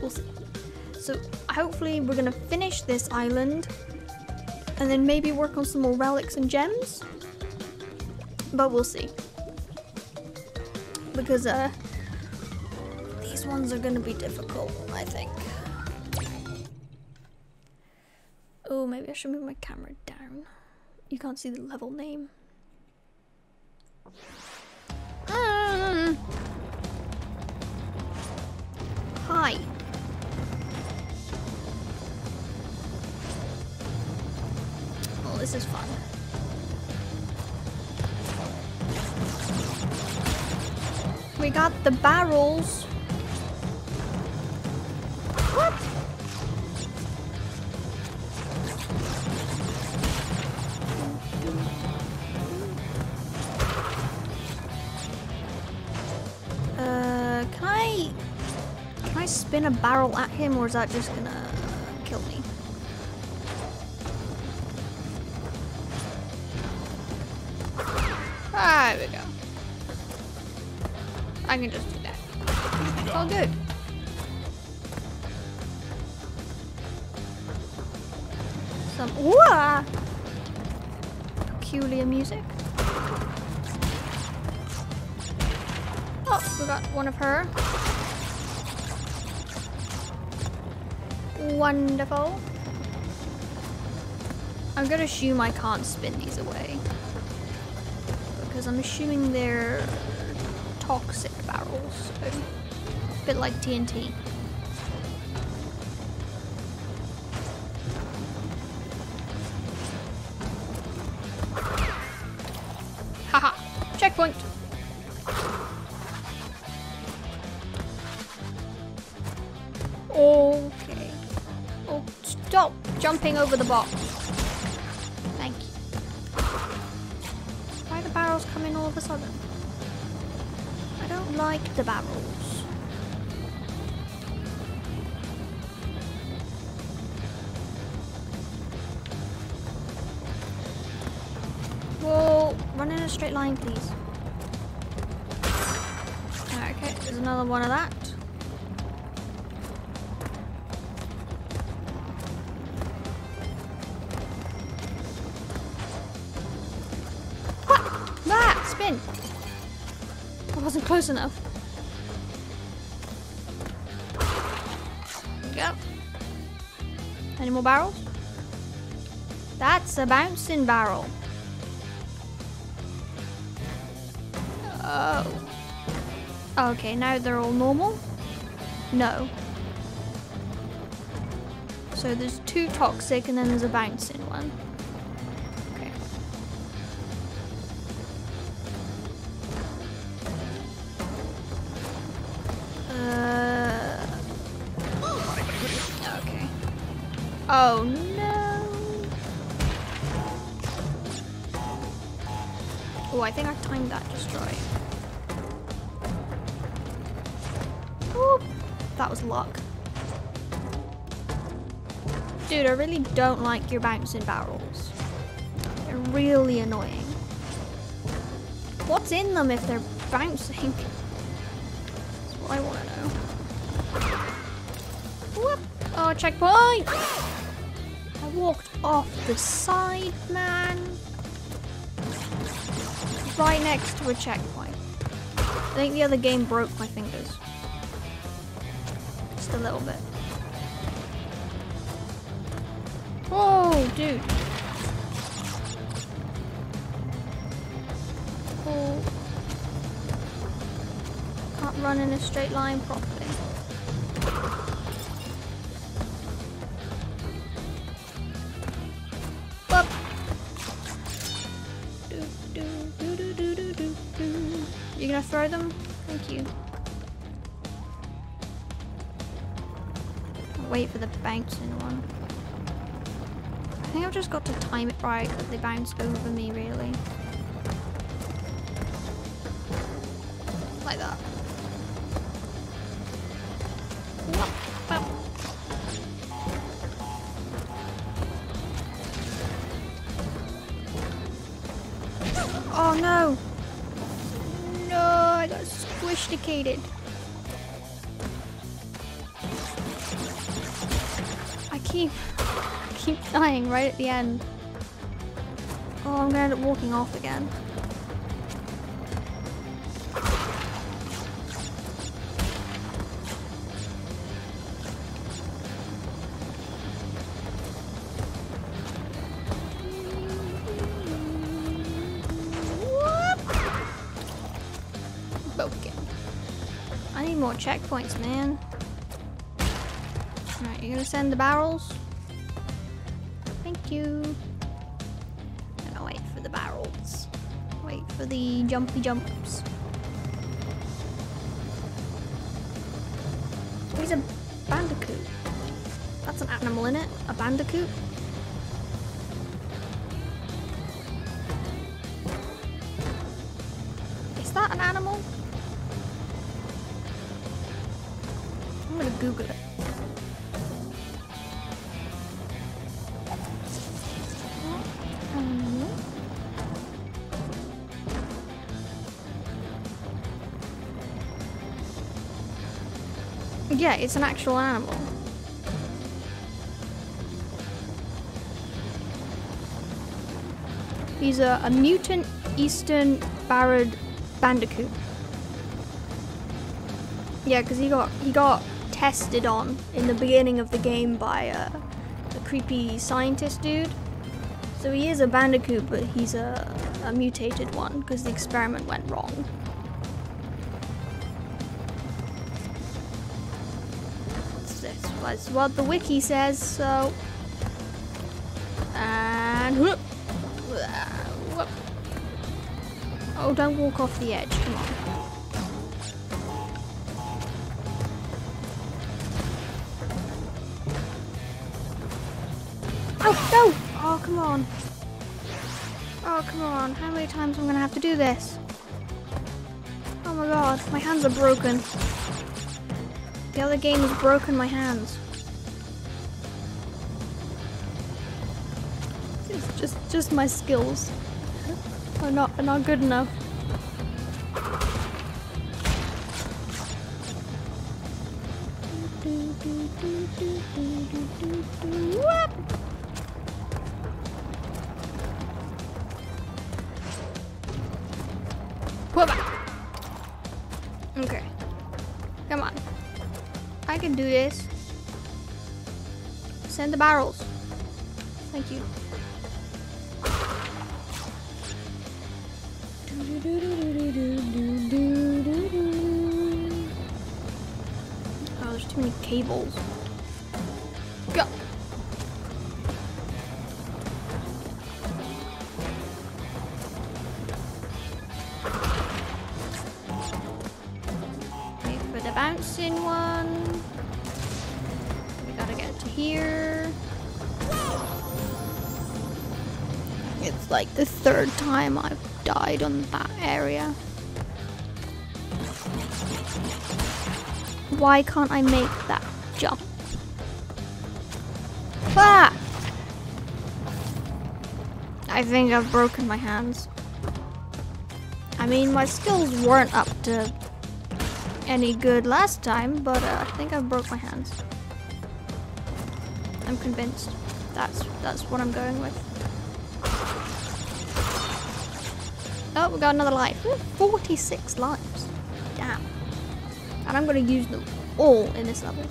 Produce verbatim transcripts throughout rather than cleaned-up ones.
We'll see. So hopefully we're gonna finish this island and then maybe work on some more relics and gems, but we'll see, because uh these ones are gonna be difficult, I think. Oh, maybe I should move my camera down. You can't see the level name. Mm. Hi. Oh, this is fun. We got the barrels. What? Uh, can I, can I spin a barrel at him, or is that just gonna kill me? Ah, there we go. I can just do that. It's all good. Some whoa, peculiar music. Oh, we got one of her. Wonderful. I'm gonna assume I can't spin these away, because I'm assuming they're toxic barrels, so a bit like T N T. Haha, checkpoint. Okay. Oh, stop jumping over the box. Thank you. Why are the barrels coming all of a sudden? I don't like the barrels. Whoa, run in a straight line, please. Okay, there's another one of that. What? That spin! I wasn't close enough. There we go. Any more barrels? That's a bouncing barrel. Oh. Okay, now they're all normal? No. So there's two toxic and then there's a bouncing one. Oh no! Oh, I think I timed that just right. Ooh, that was luck. Dude, I really don't like your bouncing barrels. They're really annoying. What's in them if they're bouncing? That's what I want to know. Whoop! Oh, checkpoint! Walked off the side, man. Right next to a checkpoint. I think the other game broke my fingers. Just a little bit. Whoa, dude. Oh. Can't run in a straight line properly. Throw them? Thank you. I'll wait for the bouncing one. I think I've just got to time it right because they bounce over me, really. Like that. Oh no! Squishticated. keep keep dying right at the end. Oh, I'm gonna end up walking off again. More checkpoints, man. Alright, you're gonna send the barrels? Thank you. I'm gonna wait for the barrels. Wait for the jumpy jumps. He's a bandicoot. That's an animal, in it? A bandicoot? Is that an animal? I'm gonna Google it. Yeah, it's an actual animal. He's a, a mutant Eastern barred bandicoot. Yeah, because he got he got tested on in the beginning of the game by uh, a creepy scientist dude. So he is a bandicoot, but he's a, a mutated one because the experiment went wrong. That's, that's what the wiki says, so. And whoop. Whoop. Oh, don't walk off the edge, come on. No! Oh, come on. Oh, come on. How many times am I gonna have to do this? Oh my god, my hands are broken. The other game has broken my hands. It's just, just my skills are not, are not good enough. Whoop! Okay, come on. I can do this. Send the barrels. Thank you. Oh, there's too many cables. Go. Bouncing one. We gotta get to here. It's like the third time I've died on that area. Why can't I make that jump? Ah! I think I've broken my hands. I mean, my skills weren't up to any good last time, but uh, I think I broke my hands. I'm convinced. That's that's what I'm going with. Oh, we got another life. Ooh, forty-six lives. Damn. And I'm gonna use them all in this level.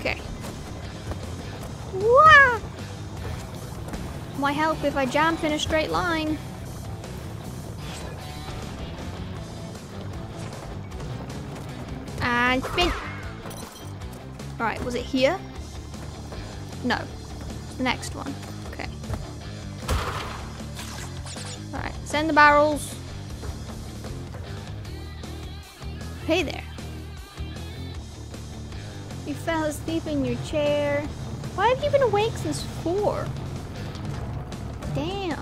Okay. Wah! Might help if I jump in a straight line. And spin. Alright, was it here? No. The next one. Okay. Alright, send the barrels. Hey there. You fell asleep in your chair. Why have you been awake since four? Damn.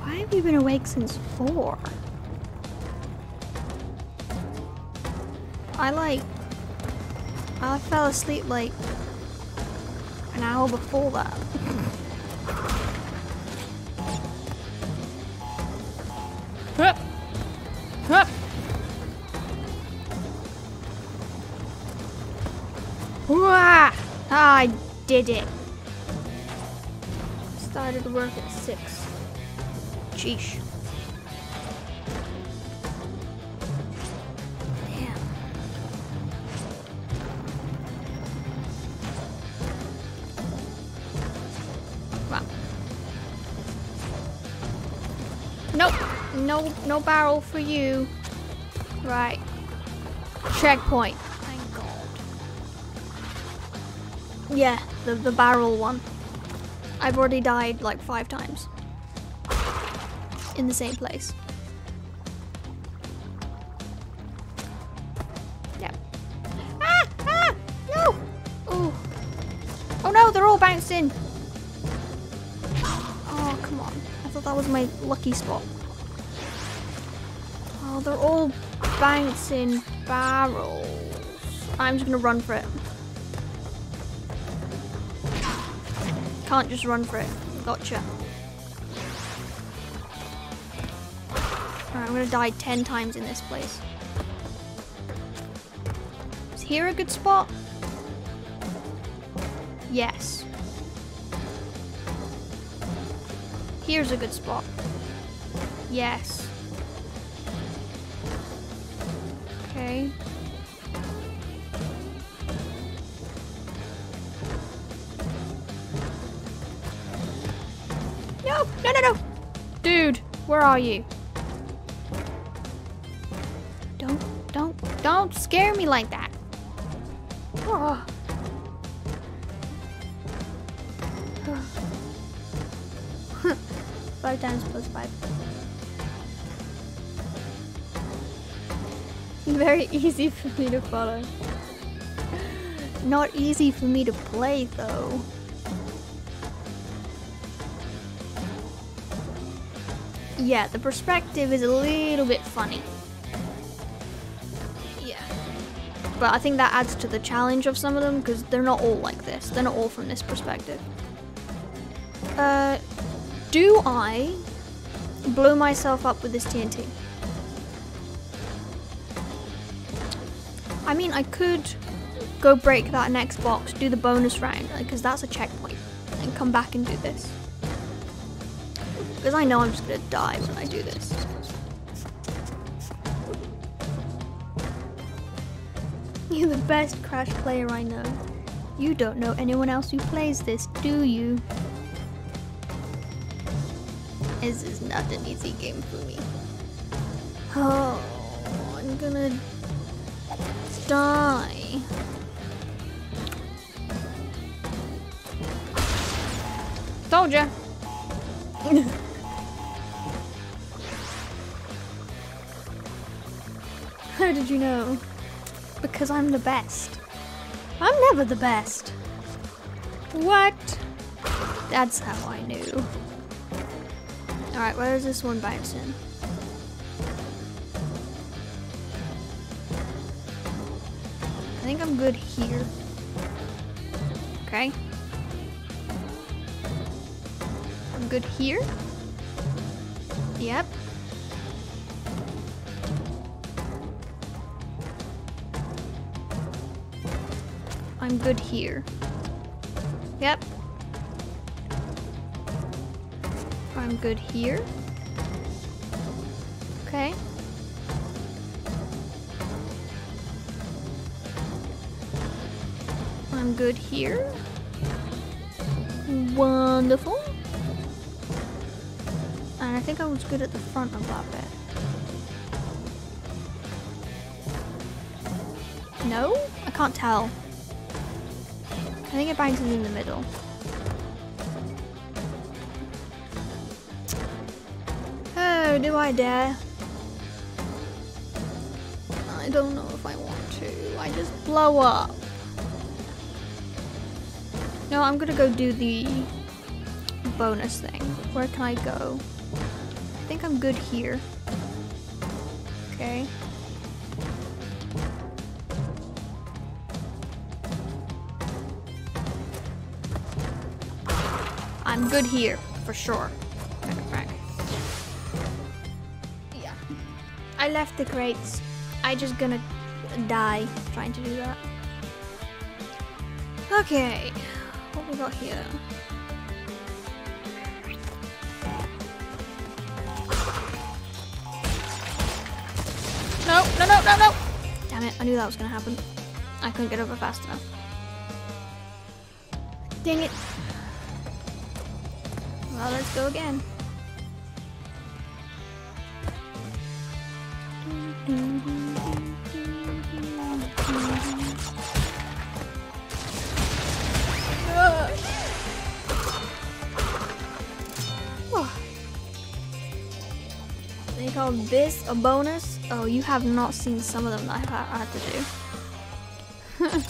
Why have you been awake since four? I like, I fell asleep like an hour before that. did it. Started work at six. Sheesh. Damn. Wow. Nope. No, no barrel for you. Right. Checkpoint. Thank God. Yeah, the, the barrel one. I've already died like five times. In the same place. Yeah. Ah! Ah! No! Ooh. Oh no, they're all bouncing. Oh, come on. I thought that was my lucky spot. Oh, they're all bouncing barrels. I'm just gonna run for it. Can't just run for it. Gotcha. Alright, I'm gonna die ten times in this place. Is here a good spot? Yes. Here's a good spot. Yes. Okay. No, no, no, no. Dude, where are you? Don't, don't, don't scare me like that. Oh. Five times plus five. Very easy for me to follow. Not easy for me to play though. Yeah, the perspective is a little bit funny. Yeah. But I think that adds to the challenge of some of them because they're not all like this. They're not all from this perspective. Uh, do I blow myself up with this T N T? I mean, I could go break that next box, do the bonus round, because that's a checkpoint, and come back and do this. Because I know I'm just gonna die when I do this. You're the best Crash player I know. You don't know anyone else who plays this, do you? This is not an easy game for me. Oh, I'm gonna die. Told ya. How did you know? Because I'm the best. I'm never the best. What? That's how I knew. Alright, where is this one bouncing? I think I'm good here. Okay. I'm good here. Yep. I'm good here. Yep. I'm good here. Okay. I'm good here. Wonderful. And I think I was good at the front of that bit. No? I can't tell. I think it bounces in the middle. Oh, do I dare? I don't know if I want to. I just blow up. No, I'm gonna go do the bonus thing. Where can I go? I think I'm good here. Okay. I'm good here, for sure. Yeah. I left the crates. I just gonna die trying to do that. Okay. What we got here? No, no, no, no, no! Damn it, I knew that was gonna happen. I couldn't get over fast enough. Dang it. Well, let's go again. They call this a bonus? Oh, you have not seen some of them that I had to do.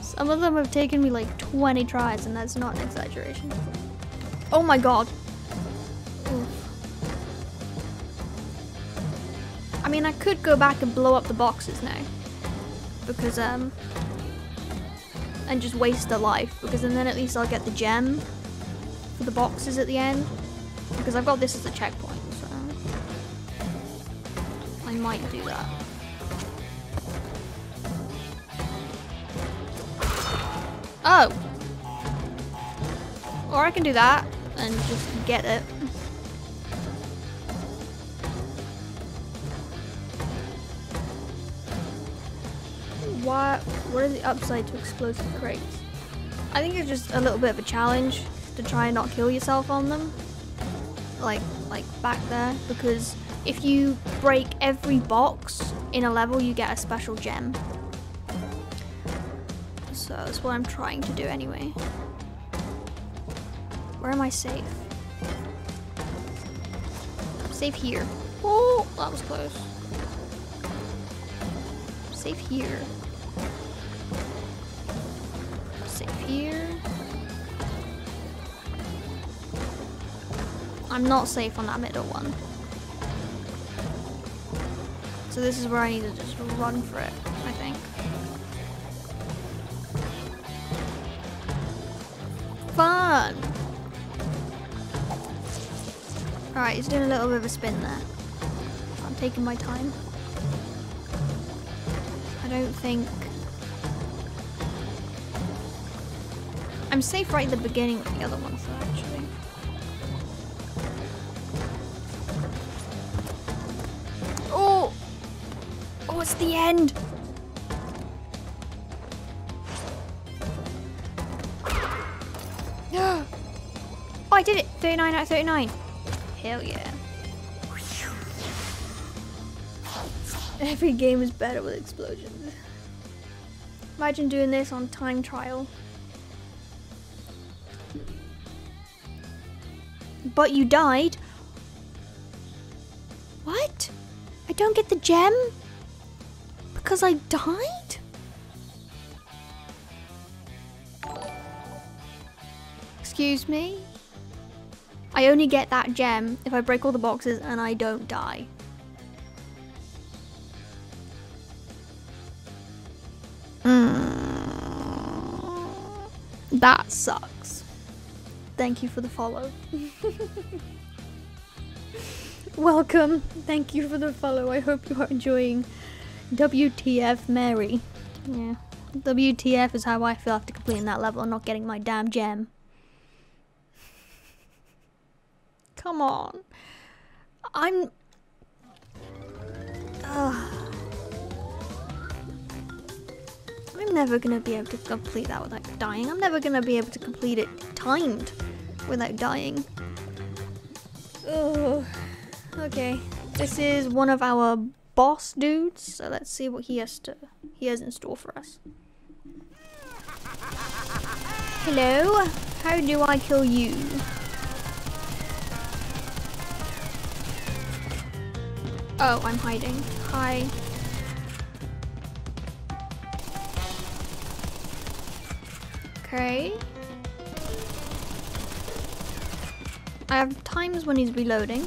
Some of them have taken me like twenty tries, and that's not an exaggeration. Oh my god. Oof. I mean, I could go back and blow up the boxes now, because um, and just waste a life, because then at least I'll get the gem for the boxes at the end, because I've got this as a checkpoint, so I might do that. Oh, or I can do that and just get it. What, what is the upside to explosive crates? I think it's just a little bit of a challenge to try and not kill yourself on them. Like, like back there, because if you break every box in a level, you get a special gem. So that's what I'm trying to do anyway. Where am I safe? I'm safe here. Oh, that was close. I'm safe here. Safe here. I'm not safe on that middle one. So this is where I need to just run for it, I think. Fun! Alright, he's doing a little bit of a spin there. I'm taking my time. I don't think... I'm safe right at the beginning with the other ones, though, actually. Oh! Oh, it's the end! Oh, I did it! thirty-nine out of thirty-nine. Hell yeah. Every game is better with explosions. Imagine doing this on time trial. But you died. What? I don't get the gem? Because I died? Excuse me? I only get that gem if I break all the boxes and I don't die. Mm. That sucks. Thank you for the follow. Welcome. Thank you for the follow. I hope you are enjoying W T F Mary. Yeah. W T F is how I feel after completing that level and not getting my damn gem. Come on. I'm... Ugh. I'm never gonna be able to complete that without dying. I'm never gonna be able to complete it timed without dying. Ugh. Okay. This is one of our boss dudes, so let's see what he has to he has in store for us. Hello. How do I kill you? Oh, I'm hiding. Hi. Okay. I have times when he's reloading.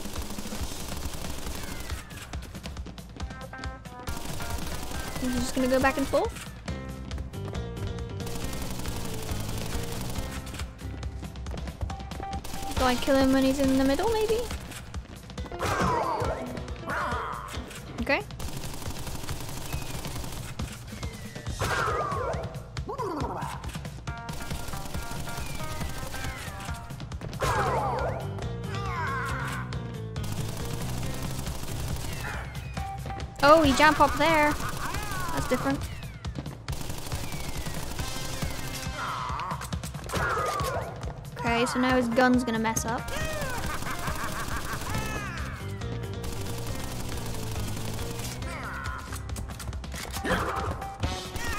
He's just gonna go back and forth. Do I kill him when he's in the middle, maybe? Okay. Oh, we jump up there. That's different. Okay, so now his gun's gonna mess up.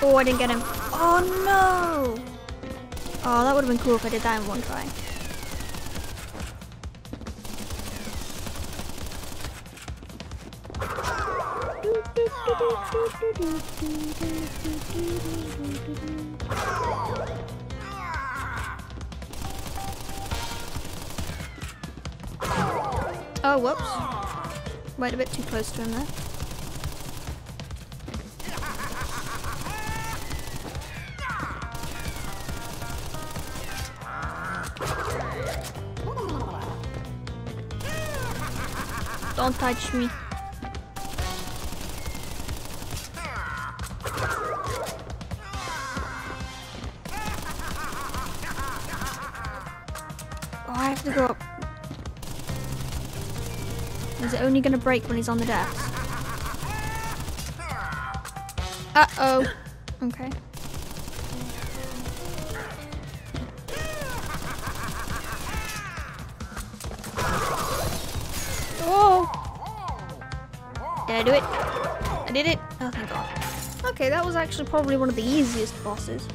Oh, I didn't get him. Oh no! Oh, that would have been cool if I did that in one try. Oh, whoops. Wait, a bit too close to him there. Don't touch me. Only gonna break when he's on the desk. Uh-oh. Okay. Oh! Did I do it? I did it? Oh, thank God. Okay, that was actually probably one of the easiest bosses.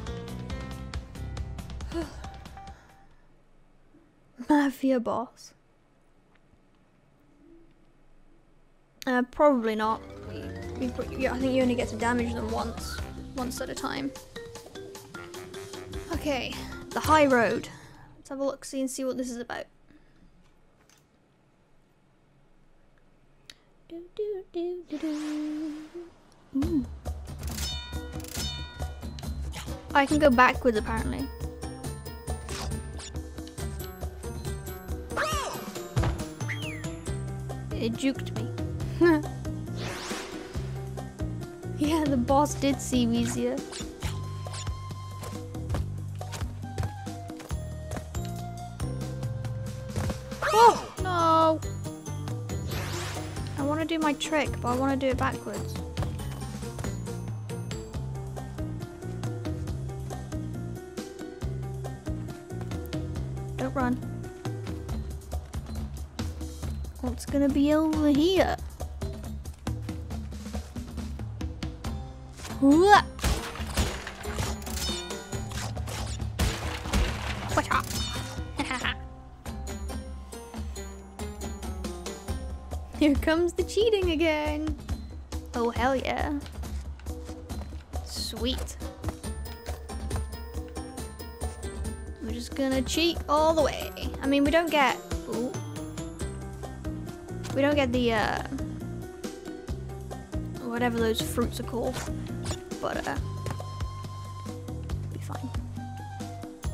Mafia boss. Uh, probably not. You, you, I think you only get to damage them once, once at a time. Okay, the high road. Let's have a look, see and see what this is about. Do, do, do, do, do. Mm. I can go backwards apparently. It juked me. Yeah, the boss did seem easier. Oh no! I want to do my trick, but I want to do it backwards. Don't run. What's gonna be over here? Watch out. Here comes the cheating again. Oh, hell yeah. Sweet. We're just gonna cheat all the way. I mean, we don't get... Ooh. We don't get the, uh... whatever those fruits are called. But, uh, be fine.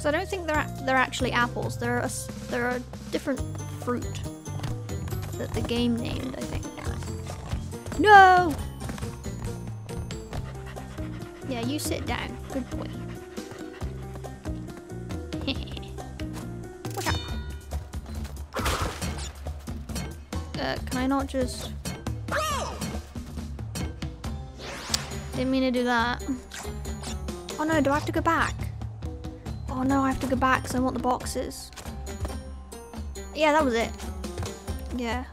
So I don't think they're they're actually apples. They're a they're a different fruit that the game named, I think. No. Yeah, you sit down. Good boy. Watch out. Uh, can I not just? Didn't mean to do that. Oh no, do I have to go back? Oh no, I have to go back because I want the boxes. Yeah, that was it. Yeah.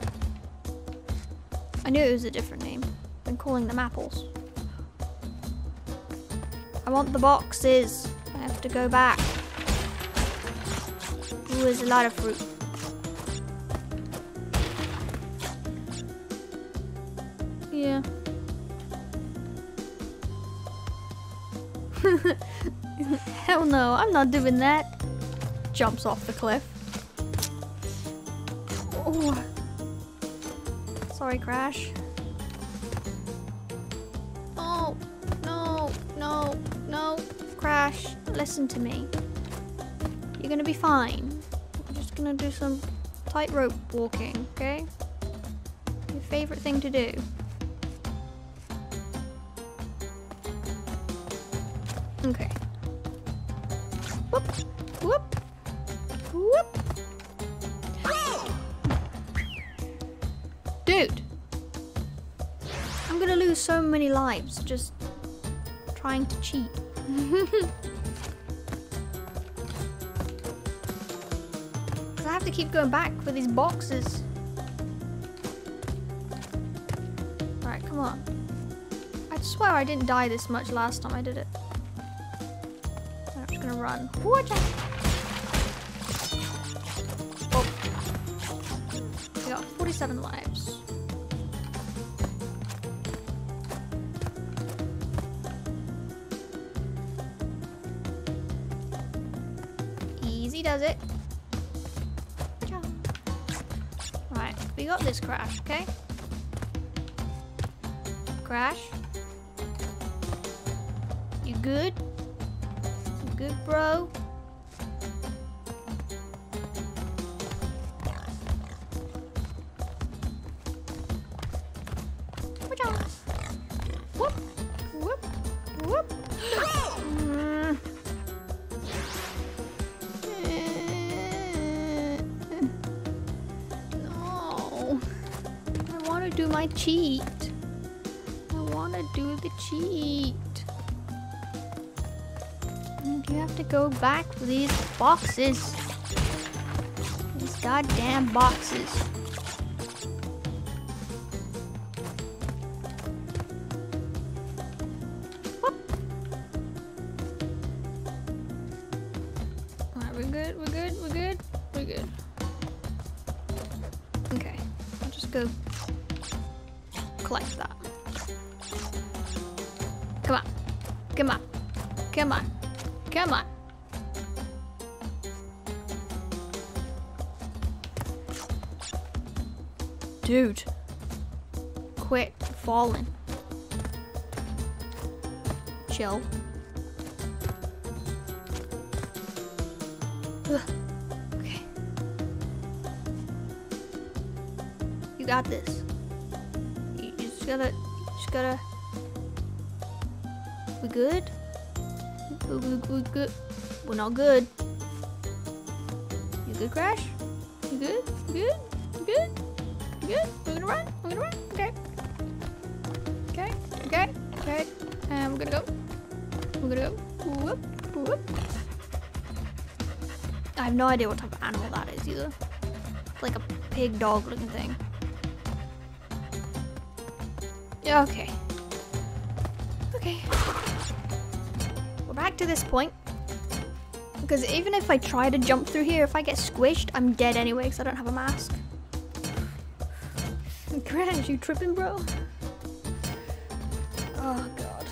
I knew it was a different name. I've been calling them apples. I want the boxes. I have to go back. Ooh, there's a lot of fruit. Yeah. Hell no, I'm not doing that. Jumps off the cliff. Oh. Sorry, Crash. Oh, no, no, no. Crash, listen to me. You're gonna be fine. I'm just gonna do some tightrope walking, okay? Your favorite thing to do. Okay. Whoop, whoop, whoop. Dude, I'm gonna lose so many lives just trying to cheat. Because I have to keep going back for these boxes. Alright, come on. I swear I didn't die this much last time I did it. I'm just gonna run. Watch out! Oh. We got forty-seven lives. Easy does it. Watch out. Alright, we got this crash, okay? Crash. You good? You good, bro? Watch out! Whoop! Whoop! Whoop! Mm. No! I want to do my cheat. I want to do the cheat. You have to go back to these boxes. These goddamn boxes. Whoop. Alright, we're good, we're good, we're good, we're good. Okay, I'll just go collect that. Come on, come on, come on. Come on. Dude. Quit falling. Chill. Ugh. Okay. You got this. You just gotta, you just gotta. We good? We're good. We're not good. You good, Crash? You good? You good? You good? You good? We're gonna run. We're gonna run. Okay. Okay. Okay. Okay. And we're gonna go. We're gonna go. Whoop. Whoop. I have no idea what type of animal that is either. It's like a pig dog looking thing. Yeah. Okay. Okay. Back to this point, because even if I try to jump through here, if I get squished, I'm dead anyway because I don't have a mask. Crash, you tripping, bro? Oh god.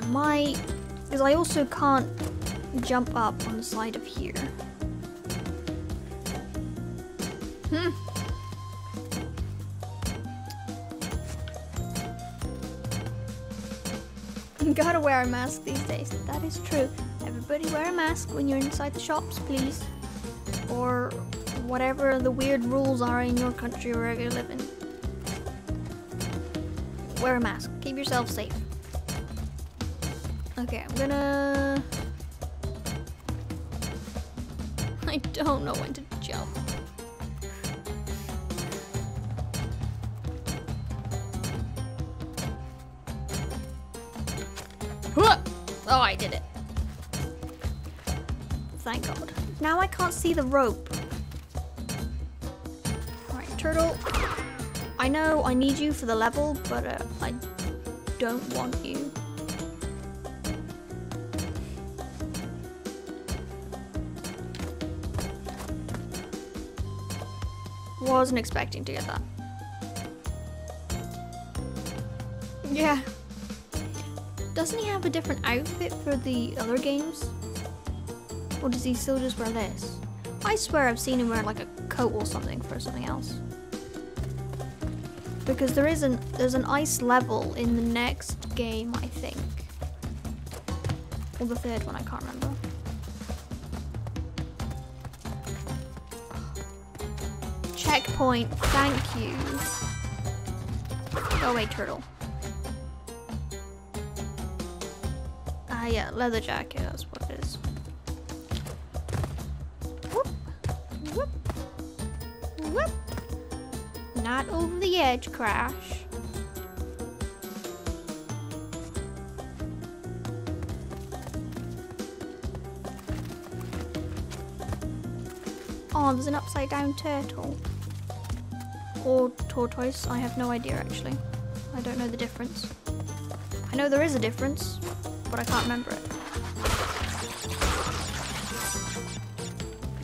I might, because I also can't jump up on the side of here. Hmm. Gotta wear a mask these days. That is true. Everybody wear a mask when you're inside the shops, please. Or whatever the weird rules are in your country or wherever you live in. Wear a mask. Keep yourself safe. Okay, I'm gonna... I don't know when to jump. Oh, I did it. Thank God. Now I can't see the rope. Alright, turtle. I know I need you for the level, but uh, I don't want you. Wasn't expecting to get that. Yeah. Doesn't he have a different outfit for the other games? Or does he still just wear this? I swear I've seen him wear like a coat or something for something else. Because there is an, there's an ice level in the next game, I think. Or the third one, I can't remember. Checkpoint, thank you. Go away, turtle. Ah, yeah, leather jacket, that's what it is. Whoop, whoop, whoop. Now right over the edge crash. Oh, there's an upside down turtle. Or tortoise, I have no idea actually. I don't know the difference. I know there is a difference, but I can't remember it.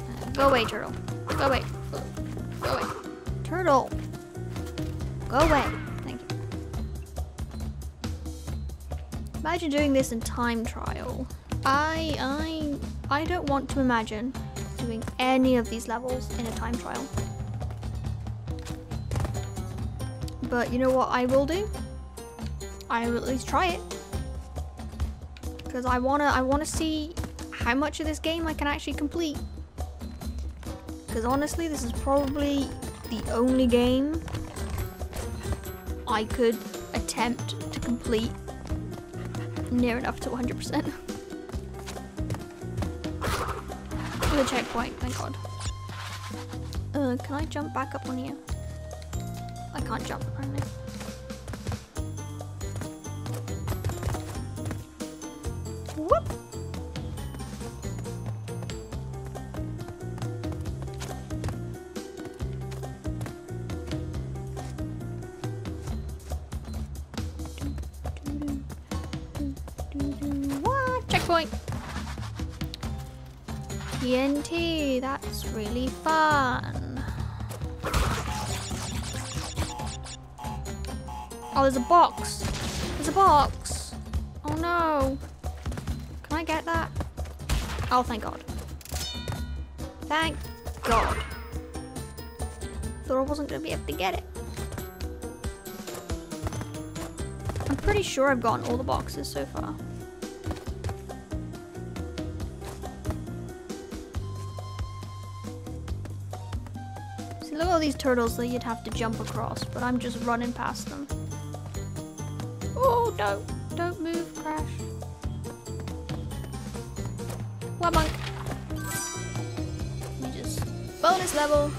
Uh, go away, turtle. Go away. Go away. Turtle! Go away. Thank you. Imagine doing this in time trial. I, I, I don't want to imagine doing any of these levels in a time trial. But you know what I will do? I will at least try it. Because I wanna, I wanna see how much of this game I can actually complete. Because honestly, this is probably the only game I could attempt to complete near enough to one hundred percent. The checkpoint, thank God. Uh, can I jump back up on here? I can't jump apparently. Whoop! What? Checkpoint! T N T, that's really fun. Oh, there's a box. There's a box. Oh no. Can I get that? Oh, thank God. Thank God. Thought I wasn't gonna be able to get it. I'm pretty sure I've gotten all the boxes so far. Look at all these turtles that you'd have to jump across, but I'm just running past them. Oh, no. Don't move, Crash. What, monk? You just... bonus level.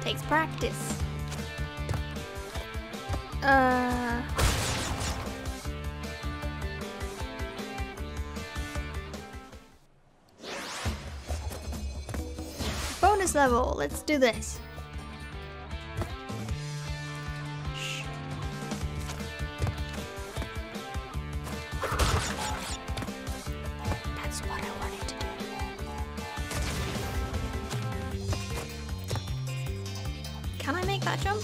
Takes practice. Uh... Level. Let's do this. Shh. That's what I wanted to do. Can I make that jump?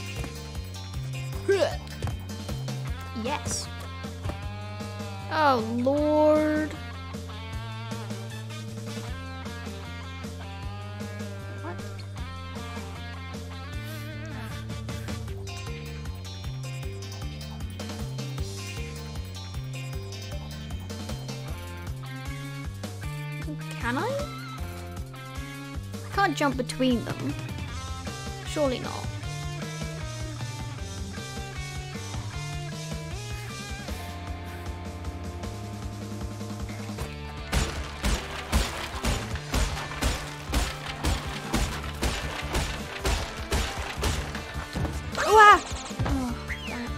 Yes. Oh Lord. Can I? I can't jump between them. Surely not. Oh, damn.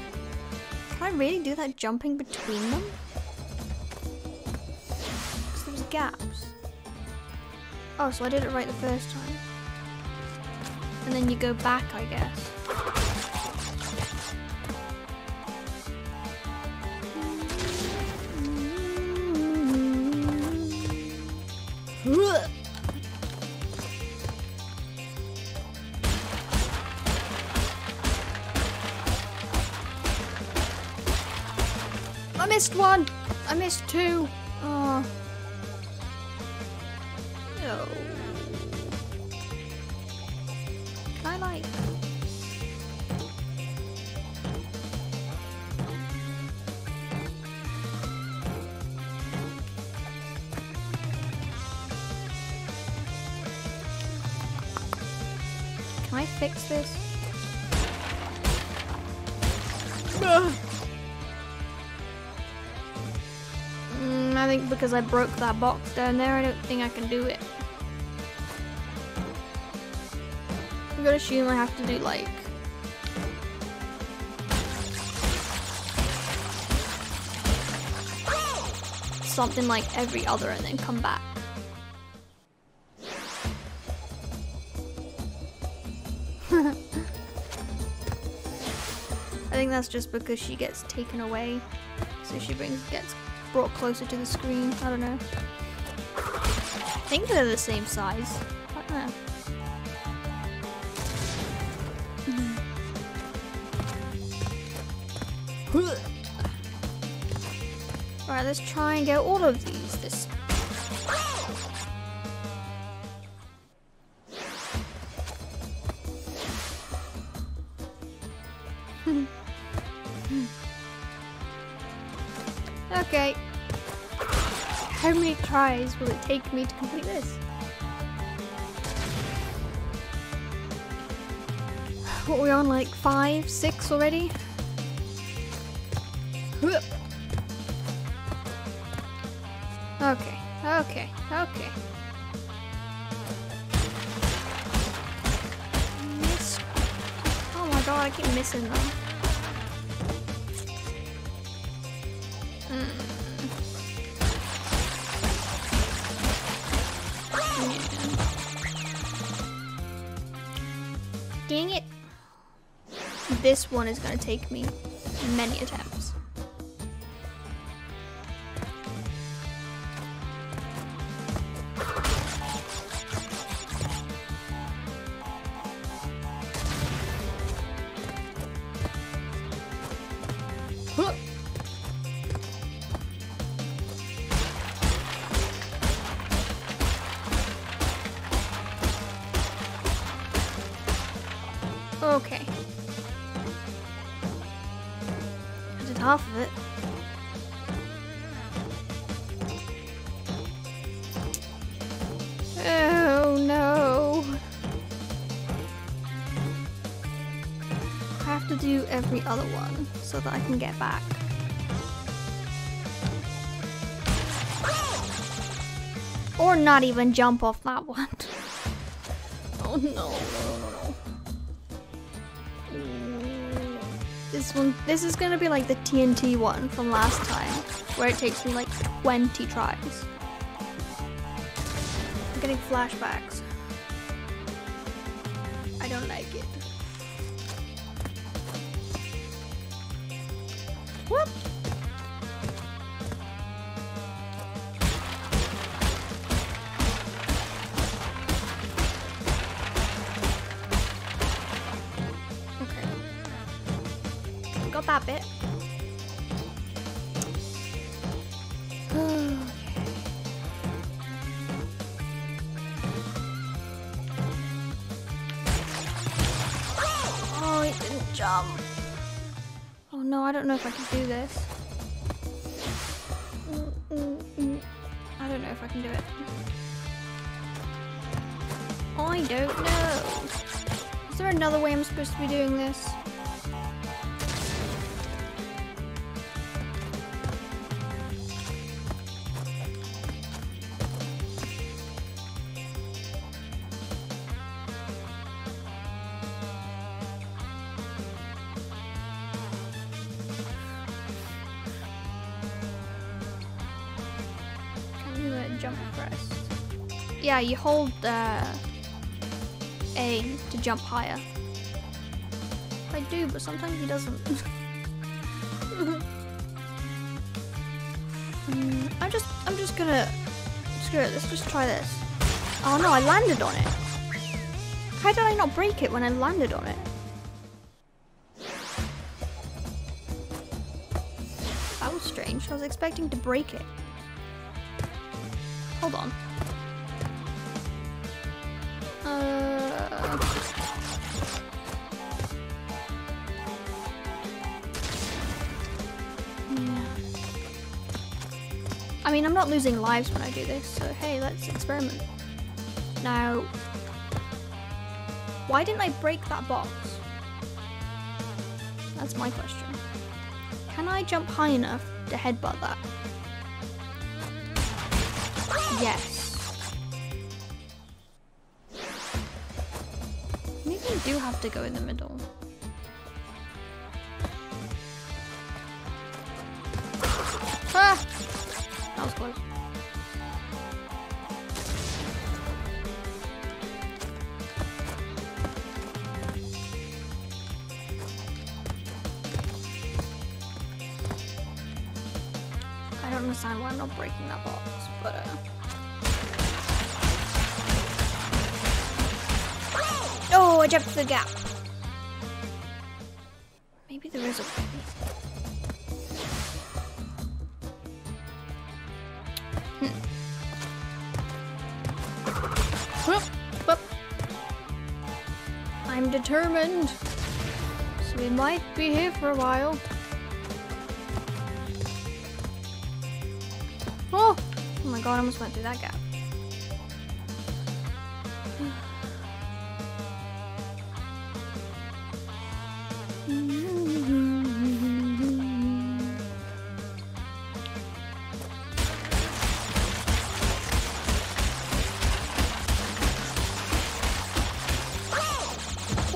Can I really do that jumping between them? Gaps. Oh, so I did it right the first time. And then you go back, I guess. I missed one. I missed two. Oh. Can I fix this? Uh. Mm, I think because I broke that box down there, I don't think I can do it. I'm gonna assume I have to do like something like every other and then come back. I think that's just because she gets taken away, so she brings gets brought closer to the screen. I don't know. I think they're the same size. I don't know. Alright, let's try and get all of these. This. Okay. How many tries will it take me to complete this? What are we on, like five, six already? Okay, okay, okay. Miss. Oh my god, I keep missing them. Mm. Dang it. This one is going to take me many attempts. Okay. I did half of it. Oh no. I have to do every other one so that I can get back. Or not even jump off that one. Oh no, no, no, no. This one, this is gonna be like the T N T one from last time, where it takes me like twenty tries. I'm getting flashbacks. I don't like it. Whoop! That bit. Okay. Oh, it didn't jump. Oh no, I don't know if I can do this. Mm-mm-mm. I don't know if I can do it. I don't know. Is there another way I'm supposed to be doing this? Yeah, you hold uh, A to jump higher. I do, but sometimes he doesn't. mm, I'm just, I'm just gonna screw it. Let's just try this. Oh no, I landed on it. How did I not break it when I landed on it? That was strange. I was expecting to break it. Hold on. I mean, I'm not losing lives when I do this, so hey, let's experiment. Now, why didn't I break that box? That's my question. Can I jump high enough to headbutt that? Yes. Maybe I do have to go in the middle. Ah! That was close. I don't understand why I'm not breaking that box, but uh... oh, I jumped the gap. Maybe there is a baby. Hmm. I'm determined. So we might be here for a while. Oh, oh my god, I almost went through that gap.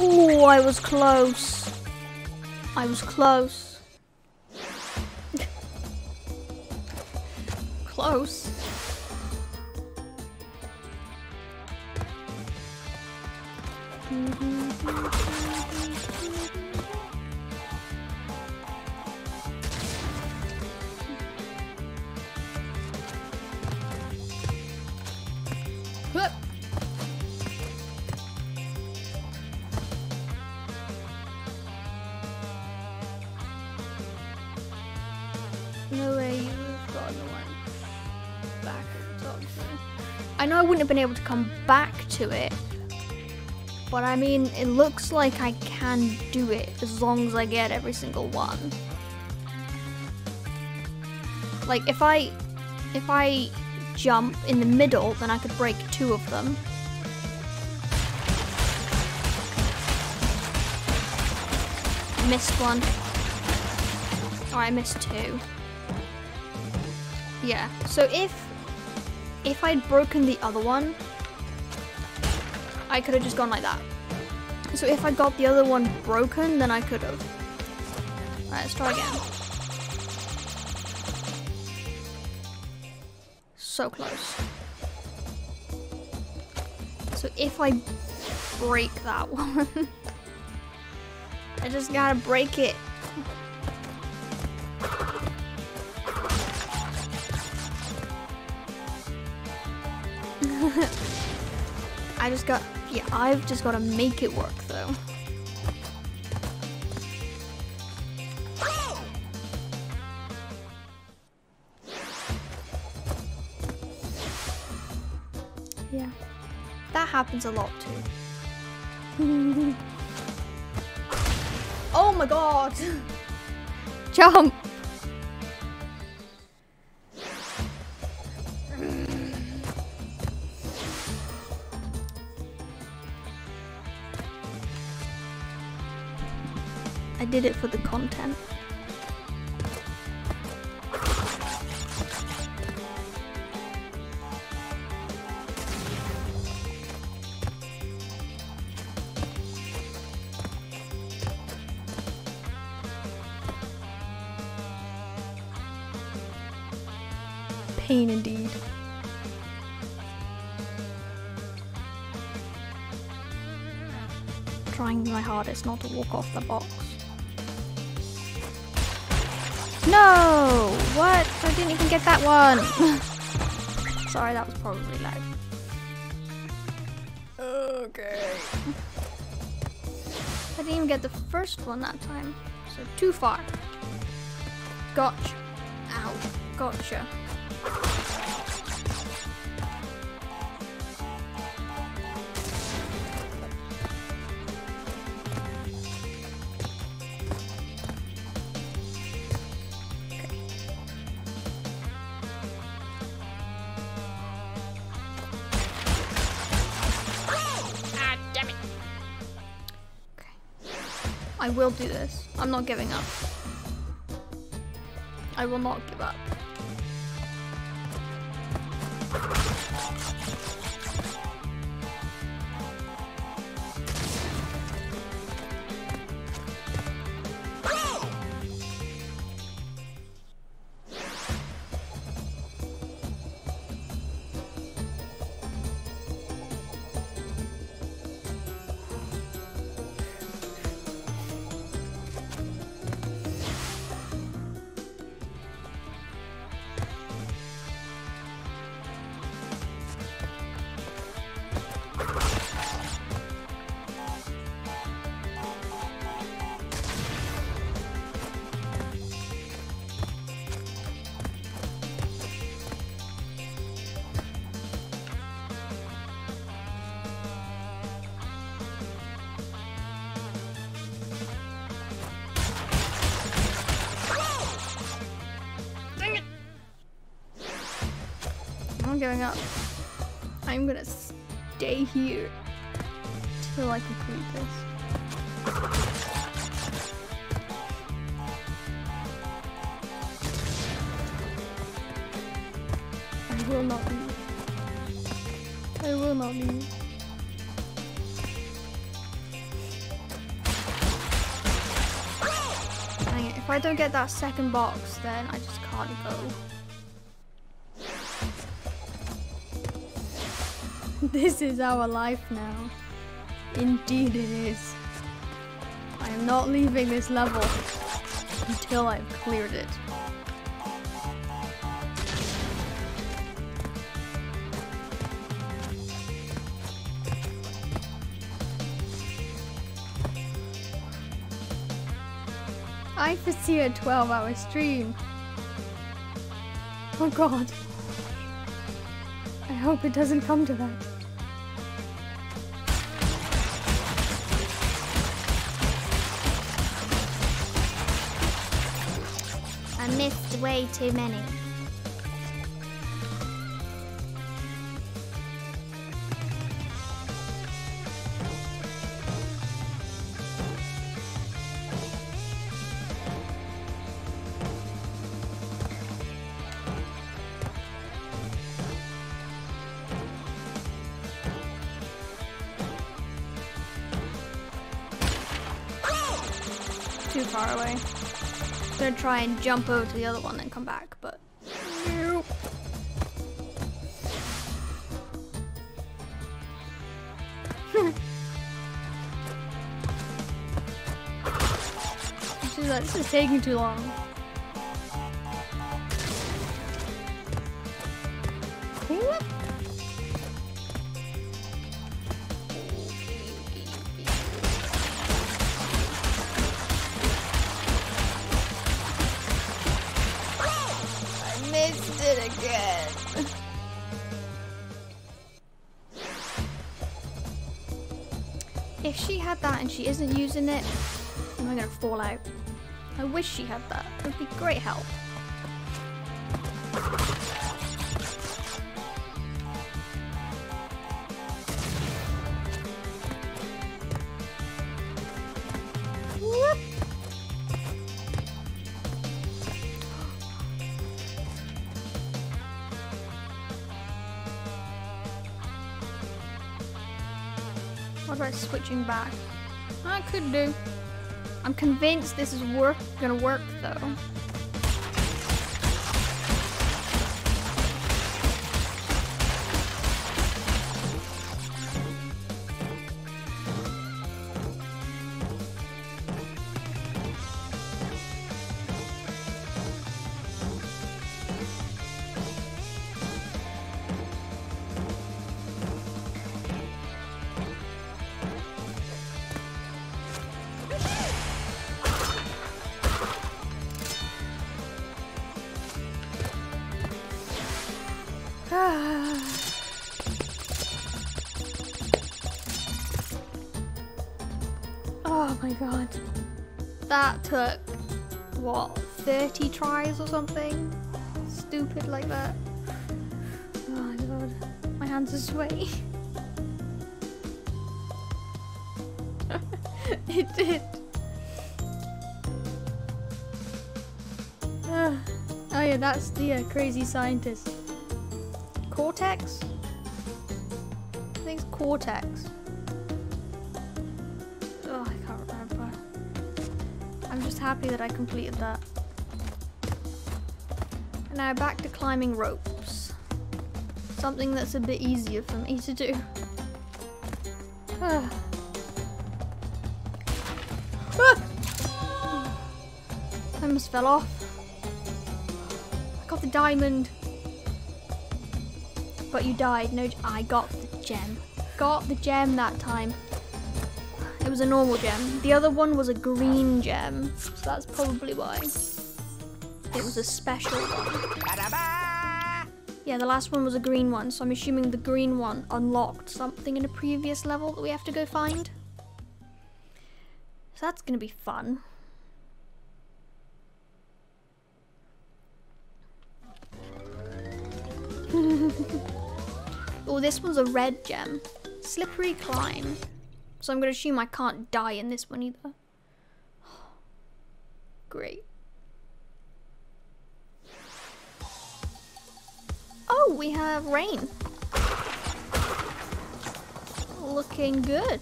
Oh, I was close. I was close. Close. No way you've gotten the one back at the top. I know I wouldn't have been able to come back to it, but I mean, it looks like I can do it as long as I get every single one. Like if I, if I jump in the middle, then I could break two of them. Missed one. Or I missed two. Yeah, so if if I'd broken the other one, I could have just gone like that. So if I got the other one broken, then I could have. Alright, let's try again. So close. So if I break that one, I just gotta break it. I just got, yeah, I've just got to make it work though. Yeah, that happens a lot too. Oh my god! Jump! I did it for the content. Pain indeed. Trying my hardest not to walk off the box. No! What? I didn't even get that one! Sorry, that was probably loud. Okay. I didn't even get the first one that time. So, too far. Gotcha. Ow. Gotcha. I will do this. I'm not giving up. I will not give up. going up. I'm gonna stay here till I complete this. I will not leave. I will not leave. Dang it, if I don't get that second box, then I just can't go. This is our life now. Indeed it is. I am not leaving this level until I've cleared it. I foresee a twelve hour stream. Oh god. I hope it doesn't come to that. I missed way too many. Too far away. I'm gonna try and jump over to the other one and come back, but nope. This is taking too long. If she had that and she isn't using it, am I gonna fall out? I wish she had that. It would be great help. Whoop. What about switching back? I could do. I'm convinced this is work gonna work though. Oh my god. That took, what, thirty tries or something? Stupid like that. Oh my god. My hands are sweaty. It did. Oh yeah, that's the uh, crazy scientist. Cortex? I think it's Cortex. Oh, I can't remember. I'm just happy that I completed that. And now back to climbing ropes. Something that's a bit easier for me to do. Ah. Ah. I almost fell off. I got the diamond. But you died. No, I got the gem. Got the gem that time. It was a normal gem. The other one was a green gem. So that's probably why. It was a special one. Yeah, the last one was a green one. So I'm assuming the green one unlocked something in a previous level that we have to go find. So that's going to be fun. Oh, this one's a red gem. Slippery climb. So I'm going to assume I can't die in this one either. Great. Oh, we have rain. Looking good.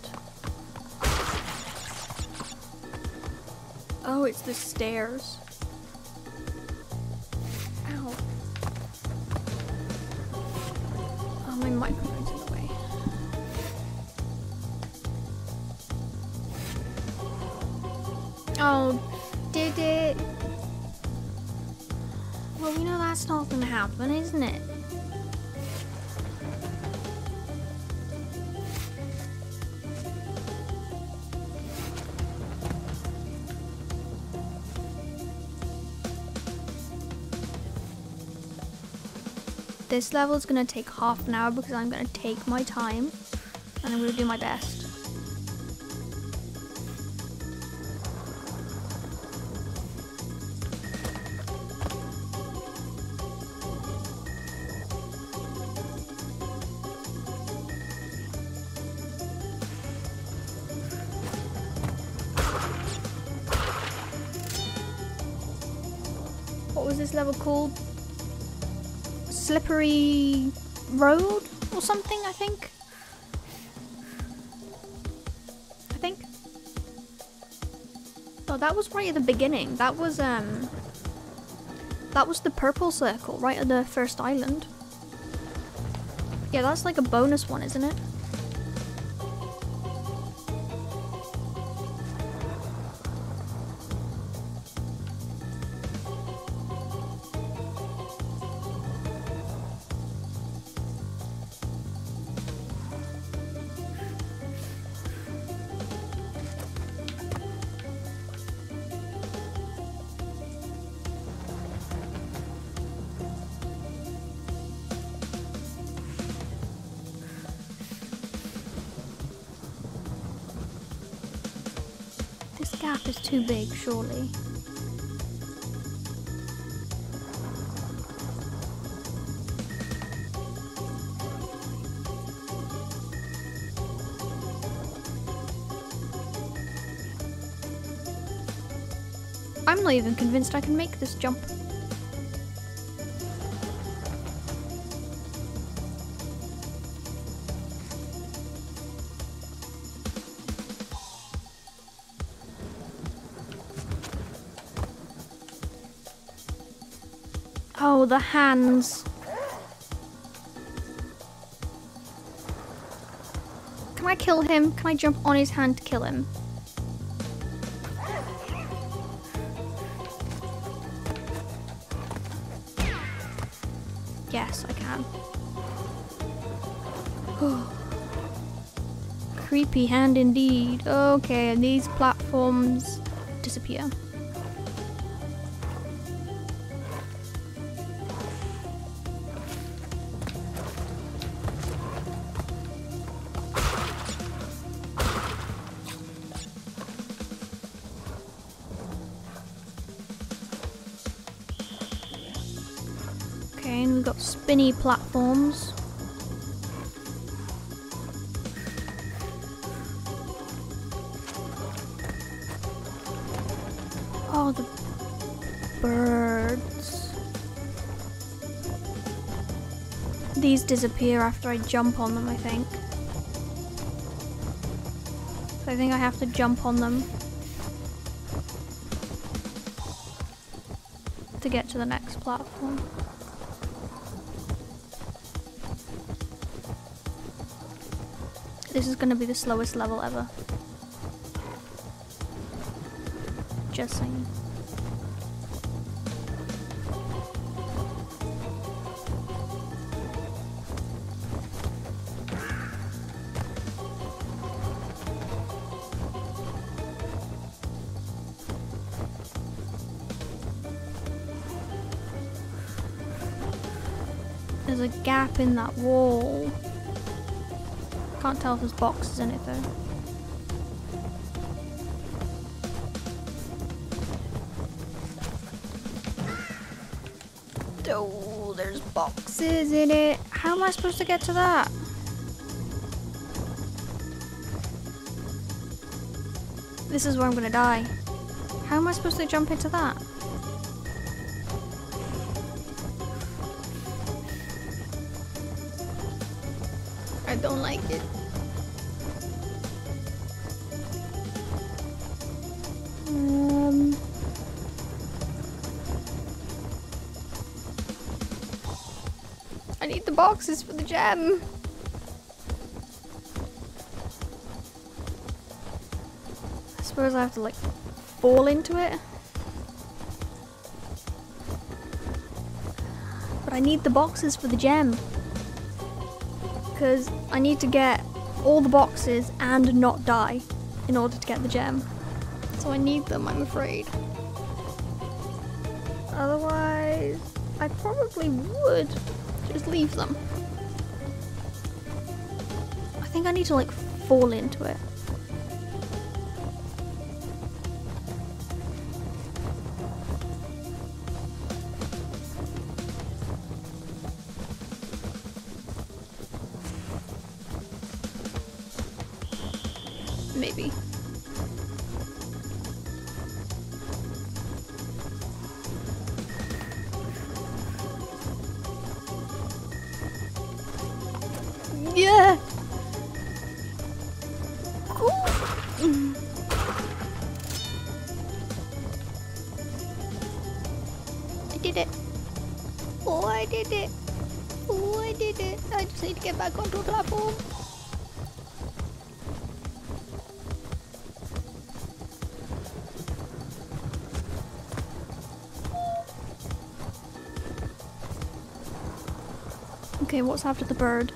Oh, it's the stairs. Ow. Oh, my microphone's in the way. Oh, did it? Well, we know that's not gonna happen, isn't it? This level is gonna take half an hour because I'm gonna take my time and I'm gonna do my best. What was this level called? Slippery road or something, I think. I think. Oh, that was right at the beginning. That was um that was the purple circle right at the first island. Yeah, that's like a bonus one, isn't it? Gap is too big, surely. I'm not even convinced I can make this jump. Oh, the hands. Can I kill him? Can I jump on his hand to kill him? Yes, I can. Creepy hand indeed. Okay, and these platforms disappear. We've got spinny platforms. Oh, the birds. These disappear after I jump on them, I think. So I think I have to jump on them to get to the next platform. This is gonna be the slowest level ever. Just saying. There's a gap in that wall. Can't tell if there's boxes in it though. Oh, there's boxes in it. How am I supposed to get to that? This is where I'm gonna die. How am I supposed to jump into that? I don't like it. Um. I need the boxes for the gem. I suppose I have to like fall into it. But I need the boxes for the gem. Because I need to get all the boxes and not die in order to get the gem. So I need them, I'm afraid. Otherwise, I probably would just leave them. I think I need to like fall into it. Maybe. Yeah. Ooh. I did it. Oh, I did it. Oh, I did it. I just need to get back onto a platform. Okay, what's after the bird?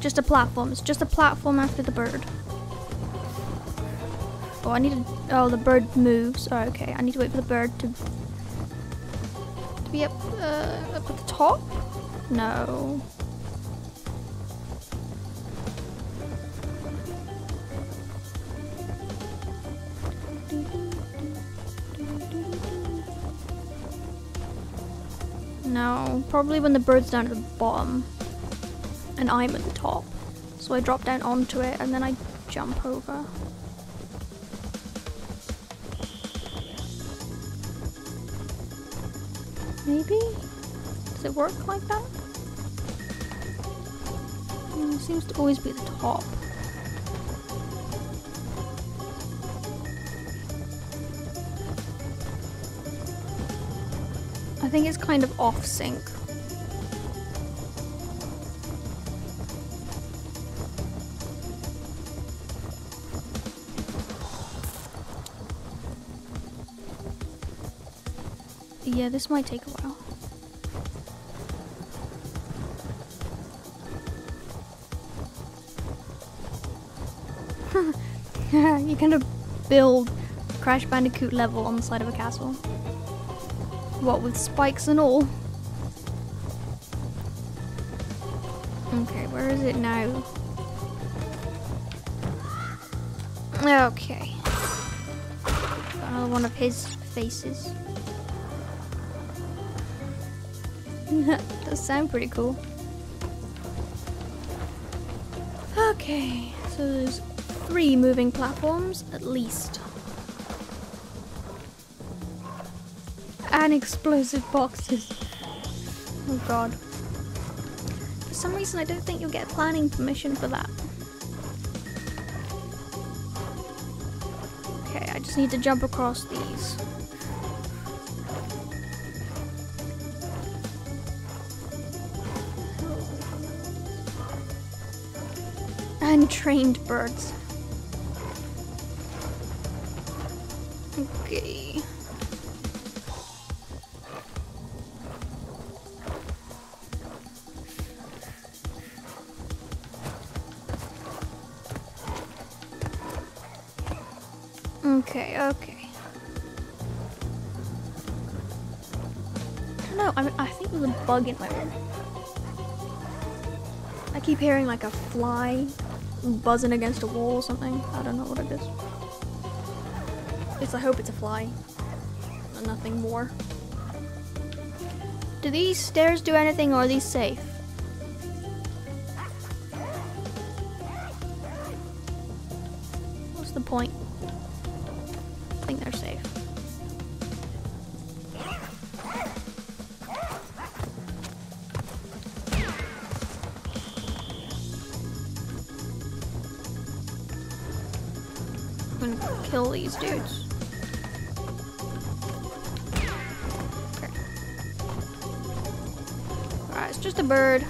Just a platform. It's just a platform after the bird. Oh, I need to... Oh, the bird moves. Oh, okay. I need to wait for the bird to... To be up, uh, up at the top? No. No, probably when the bird's down at the bottom and I'm at the top. So I drop down onto it and then I jump over. Maybe? Does it work like that? It seems to always be at the top. I think it's kind of off sync. Yeah, this might take a while. You kind of build Crash Bandicoot level on the side of a castle. What with spikes and all. Okay, where is it now? Okay. Got another one of his faces. Does sound pretty cool. Okay, so there's three moving platforms at least. And explosive boxes. Oh god. For some reason I don't think you'll get planning permission for that. Okay, I just need to jump across these. Untrained birds. Okay. Okay, okay. I don't know, I, mean, I think there's a bug in my room. I keep hearing like a fly buzzing against a wall or something. I don't know what it is. It's, I hope it's a fly and nothing more. Do these stairs do anything or are these safe? the point. I think they're safe. I'm gonna kill these dudes. Just a bird.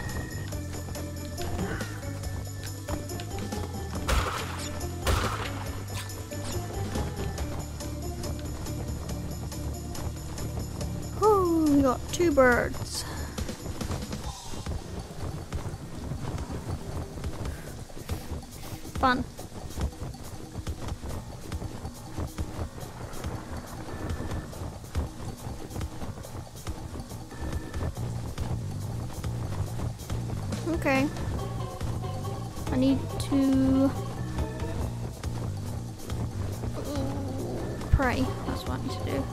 Whew, we got two birds. Fun. Okay, I need to pray, that's what I need to do.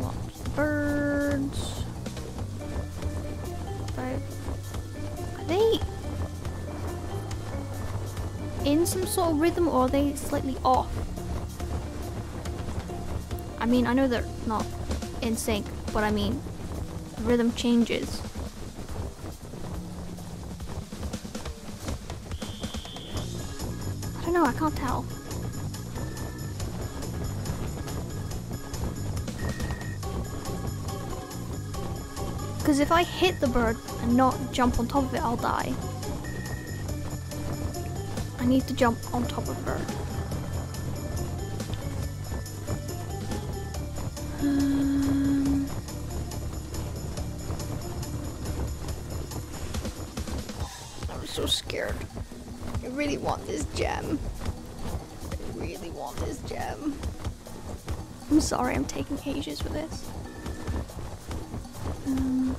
Watch the birds. Are they in some sort of rhythm or are they slightly off? I mean, I know they're not in sync, but I mean, the rhythm changes. I don't know, I can't tell. Because if I hit the bird and not jump on top of it, I'll die. I need to jump on top of the bird. So scared. I really want this gem. I really want this gem. I'm sorry, I'm taking ages with this. Um,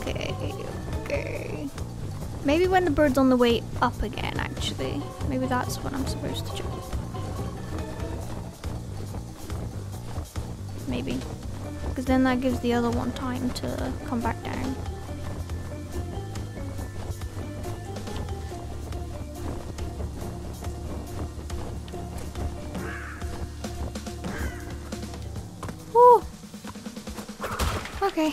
okay, okay. Maybe when the bird's on the way up again, actually. Maybe that's when I'm supposed to jump. Maybe. Because then that gives the other one time to come back down. Woo! Okay.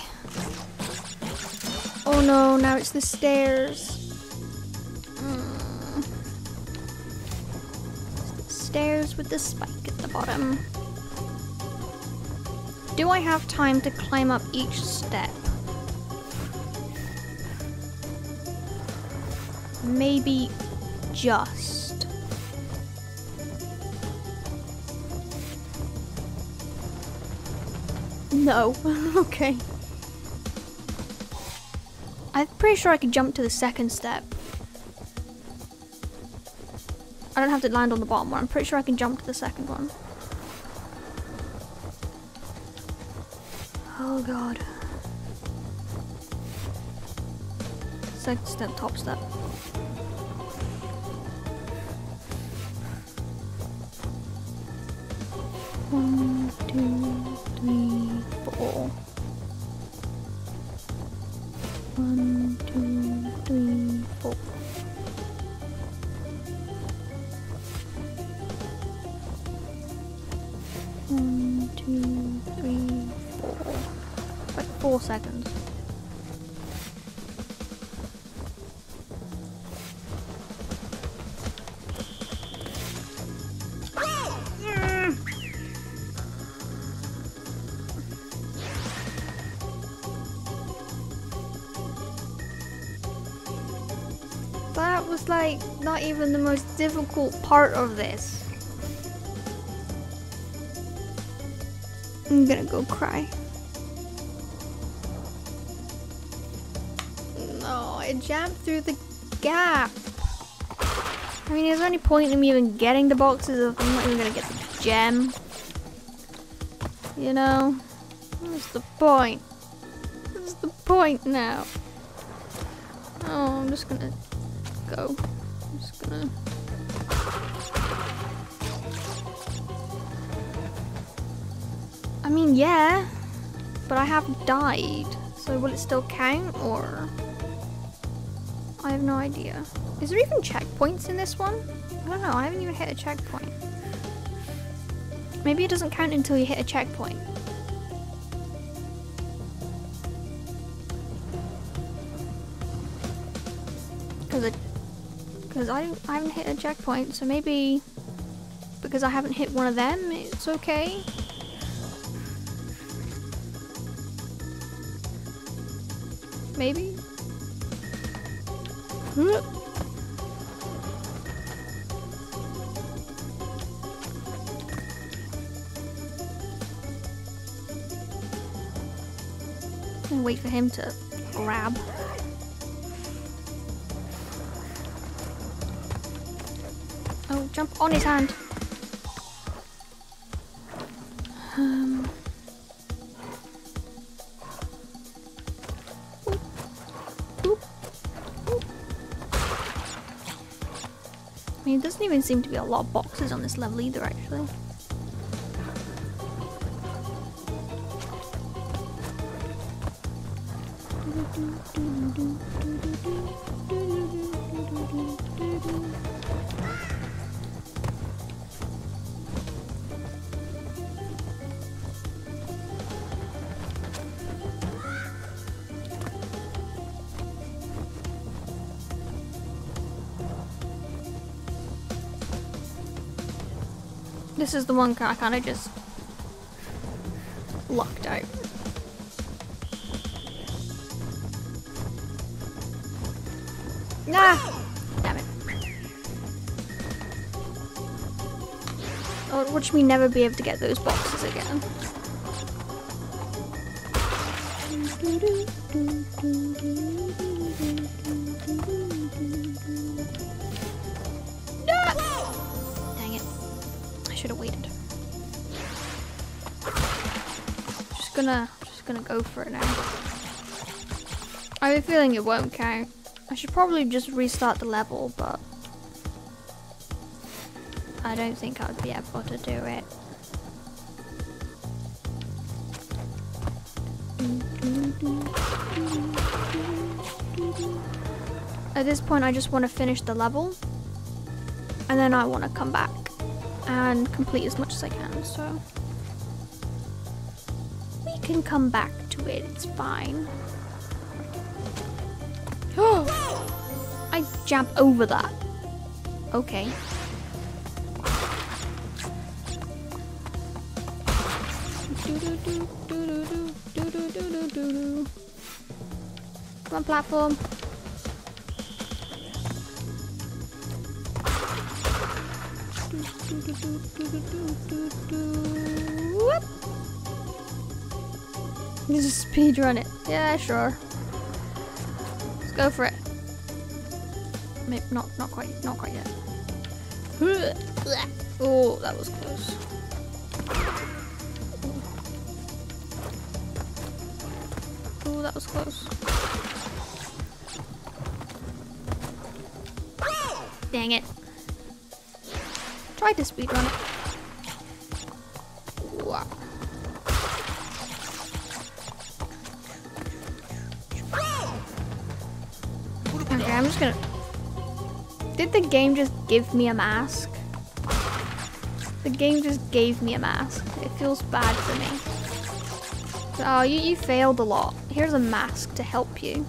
Oh no, now it's the stairs. Mm. It's the stairs with the spike at the bottom. Do I have time to climb up each step? Maybe just. No, okay. I'm pretty sure I could jump to the second step. I don't have to land on the bottom one. I'm pretty sure I can jump to the second one. Oh god. Second step, top step. One, two, three, four. One, two, three, four. One, two, three, four. Like four seconds. Mm. That was like not even the most difficult part of this. I'm gonna go cry. I jumped through the gap. I mean, there's any point in me even getting the boxes if I'm not even gonna get the gem. You know? What's the point? What's the point now? Oh, I'm just gonna go. I'm just gonna... I mean, yeah. but I have died. So will it still count, or? I have no idea. Is there even checkpoints in this one? I don't know, I haven't even hit a checkpoint. Maybe it doesn't count until you hit a checkpoint. Because it, because I, I haven't hit a checkpoint, so maybe because I haven't hit one of them, it's okay. Maybe? And wait for him to grab. Oh, jump on his hand. Um. Oop. Oop. Oop. I mean, it doesn't even seem to be a lot of boxes on this level either, actually. This is the one I kind of just lucked out. Nah! Damn it. Oh, watch me never be able to get those boxes again. No! Dang it. I should have waited. Just gonna, just gonna go for it now. I have a feeling it won't count. I should probably just restart the level, but I don't think I would be able to do it. At this point, I just want to finish the level, and then I want to come back and complete as much as I can, so we can come back to it, it's fine. I jump over that. Okay. Come on, platform. Whoop. Just speedrun it. Yeah, sure. Let's go for it. Maybe not, not quite, not quite yet. Oh, that was close. Oh, that was close. Dang it. Tried to speedrun it. Okay, I'm just gonna... Did the game just give me a mask? The game just gave me a mask. It feels bad for me. Oh, you, you failed a lot. Here's a mask to help you.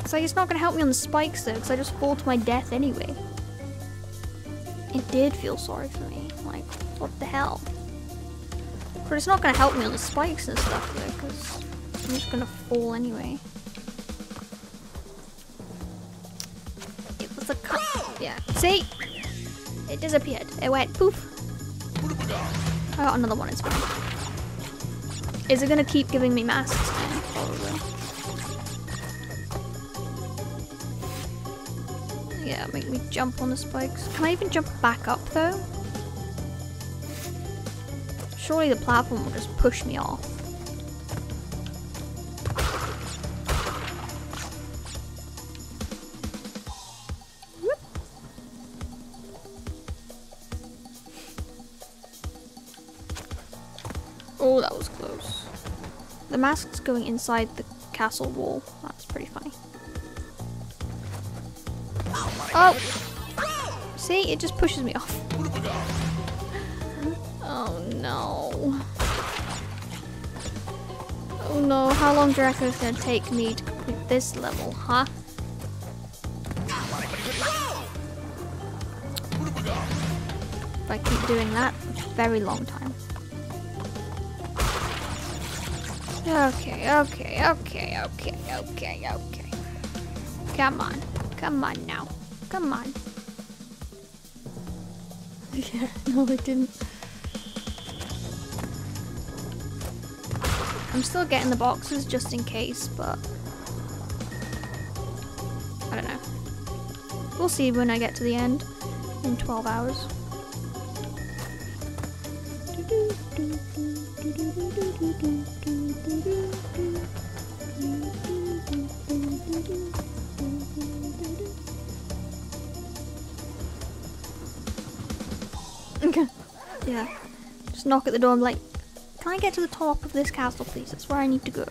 It's like it's not gonna help me on the spikes though, because I just fall to my death anyway. It did feel sorry for me. Like, what the hell? But it's not gonna help me on the spikes and stuff though, because I'm just gonna fall anyway. Yeah, see? It disappeared. It went poof. I got another one, it's fine. Is it gonna keep giving me masks now? Probably. Yeah, make me jump on the spikes. Can I even jump back up though? Surely the platform will just push me off. Oh, that was close. The mask's going inside the castle wall. That's pretty funny. Oh! See, it just pushes me off. Oh no. Oh no, how long do you reckon it's going to take me to complete this level, huh? If I keep doing that, very long time. Okay, okay, okay, okay, okay, okay. Come on, come on now, come on. Yeah, no, I didn't. I'm still getting the boxes just in case, but I don't know. We'll see when I get to the end in twelve hours. Yeah, just knock at the door and be like, can I get to the top of this castle, please? That's where I need to go.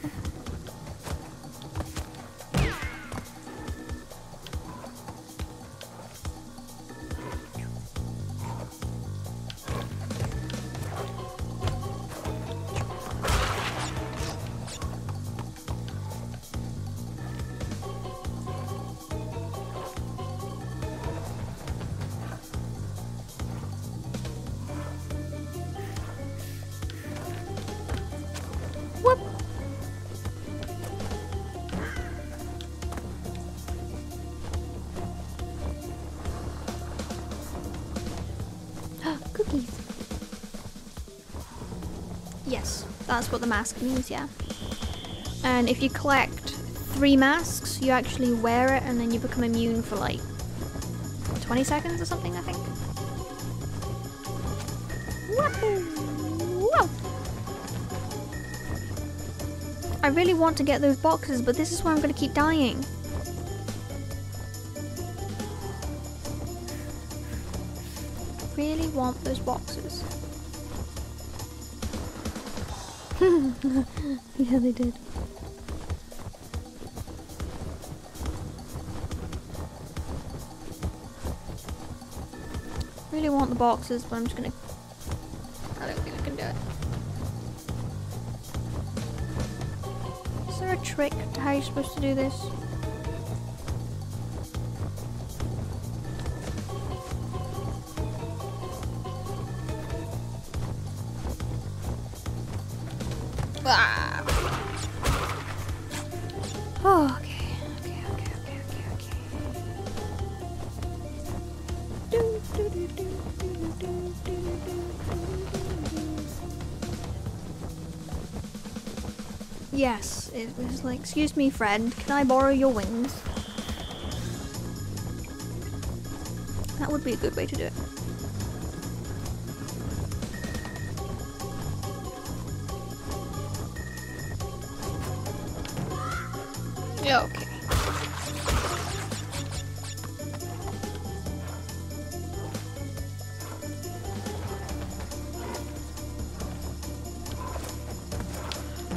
Yes, that's what the mask means, yeah. And if you collect three masks, you actually wear it and then you become immune for like twenty seconds or something, I think. Whoa. Whoa. I really want to get those boxes, but this is where I'm going to keep dying. Really want those boxes. Yeah, they did. Really want the boxes, but I'm just gonna. I don't think I can do it. Is there a trick to how you're supposed to do this? Oh, okay, okay, okay, okay, okay, okay. Do, do, do, do, do, do, do, do. Yes, it was like, excuse me, friend, can I borrow your wings? That would be a good way to do it. Okay.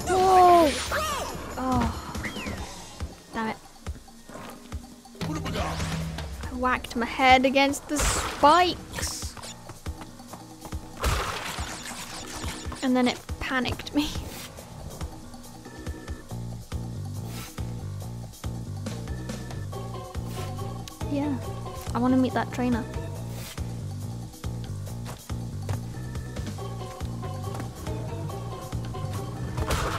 Whoa! Oh. Damn it. I whacked my head against the spikes. And then it panicked me. Yeah, I want to meet that trainer.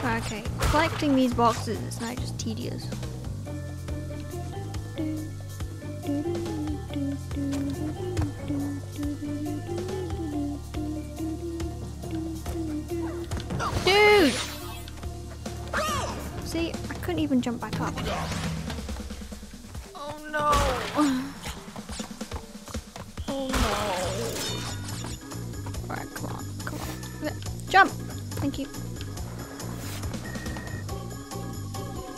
Okay, collecting these boxes is now just tedious. Dude! See, I couldn't even jump back up. No. Oh no. Alright, come on, come on. Jump! Thank you.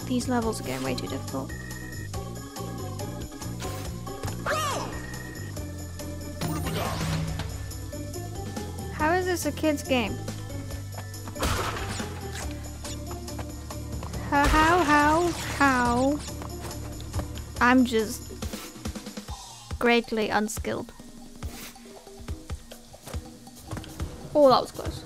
These levels are getting way too difficult. How is this a kid's game? I'm just greatly unskilled. Oh, that was close.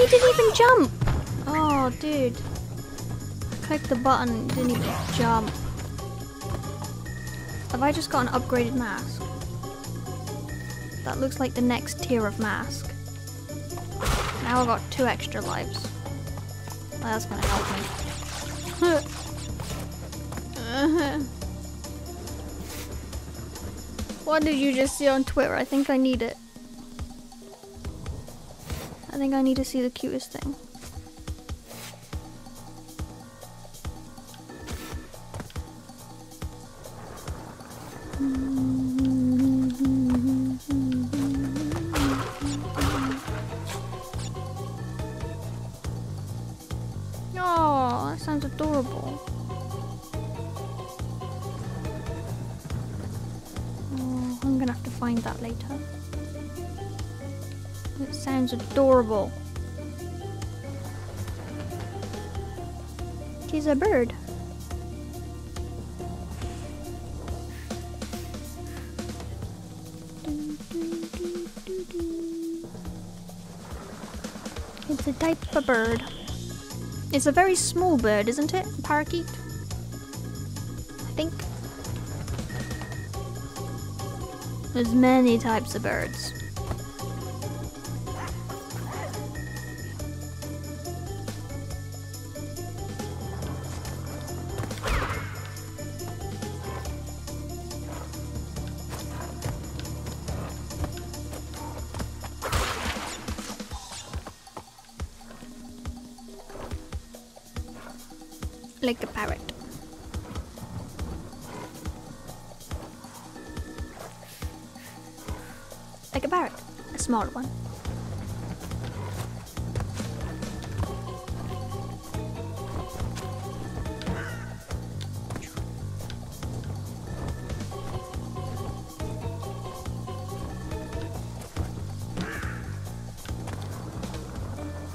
He didn't even jump! Oh, dude. I clicked the button, didn't even jump. Have I just got an upgraded mask? That looks like the next tier of mask. Now I've got two extra lives. That's gonna help me. uh-huh. What did you just see on Twitter? I think I need it. I think I need to see the cutest thing. Oh, that sounds adorable. Oh, I'm gonna have to find that later. It sounds adorable. She's a bird. It's a type of bird. It's a very small bird, isn't it? Parakeet? I think. There's many types of birds. Like a parrot. Like a parrot. A small one.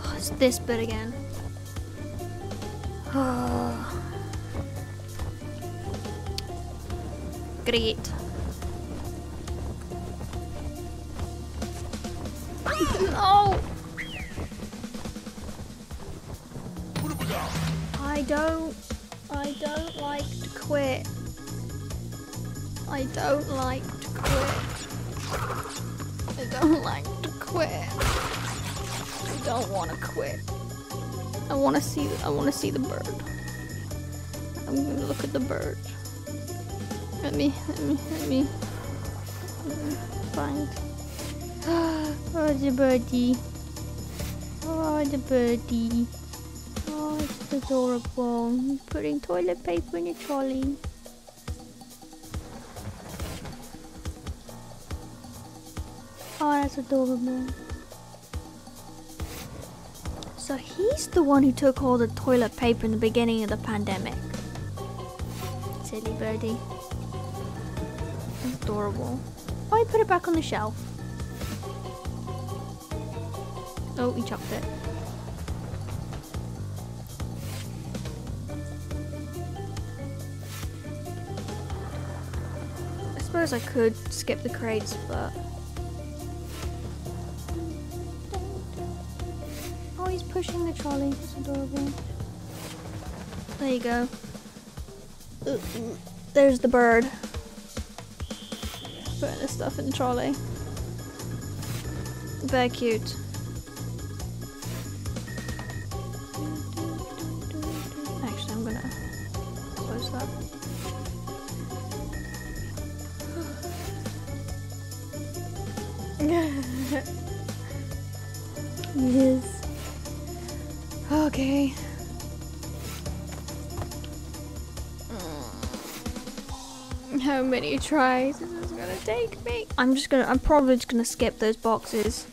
Oh, it's this bit again. Great. No! I don't... I don't like to quit. I don't like to quit. I don't like to quit. I don't want to quit. I want to see... I want to see the bird. I'm going to look at the bird. Let me, let me, let me, let me find. Oh, the birdie. Oh, the birdie. Oh, it's adorable. He's putting toilet paper in a trolley. Oh, that's adorable. So he's the one who took all the toilet paper in the beginning of the pandemic. Silly birdie. Adorable. Oh, I put it back on the shelf. Oh, he chopped it. I suppose I could skip the crates, but... Oh, he's pushing the trolley. That's adorable. There you go. There's the bird. Putting this stuff in the trolley. Very cute. Actually, I'm gonna up. Yes. Okay. How many tries is this gonna take me? I'm just gonna, I'm probably just gonna skip those boxes.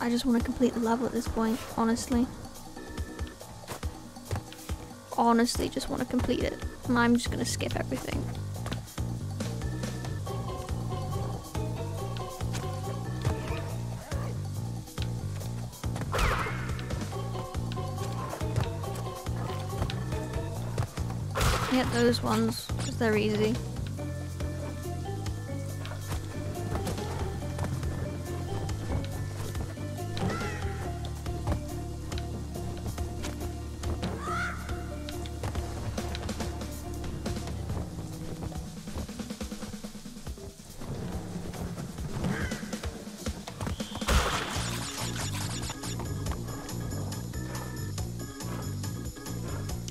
I just want to complete the level at this point, honestly. Honestly, just want to complete it. And I'm just gonna skip everything. Get those ones, because they're easy.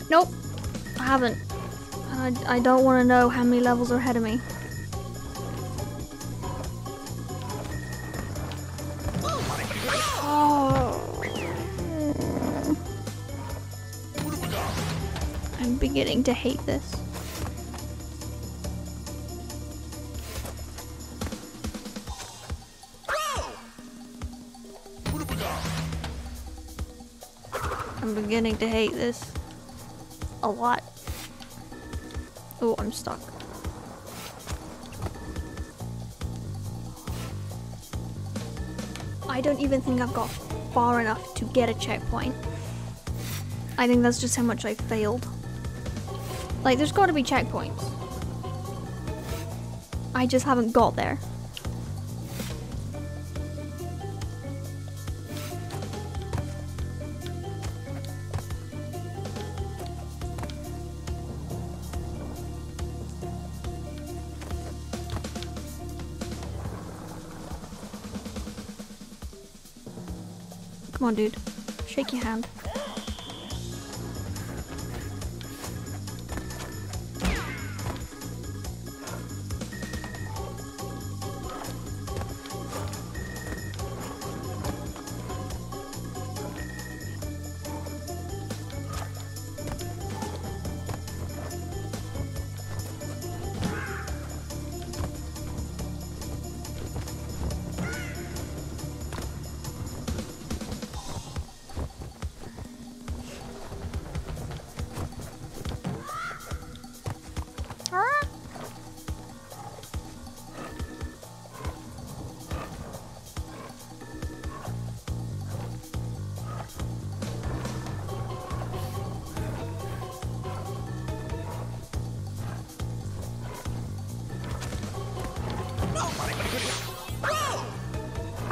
Nope, I haven't. I, I don't want to know how many levels are ahead of me. Oh. I'm beginning to hate this. I'm beginning to hate this a lot. Oh, I'm stuck. I don't even think I've got far enough to get a checkpoint. I think that's just how much I failed. Like, there's got to be checkpoints. I just haven't got there. Come on, dude. Shake your hand.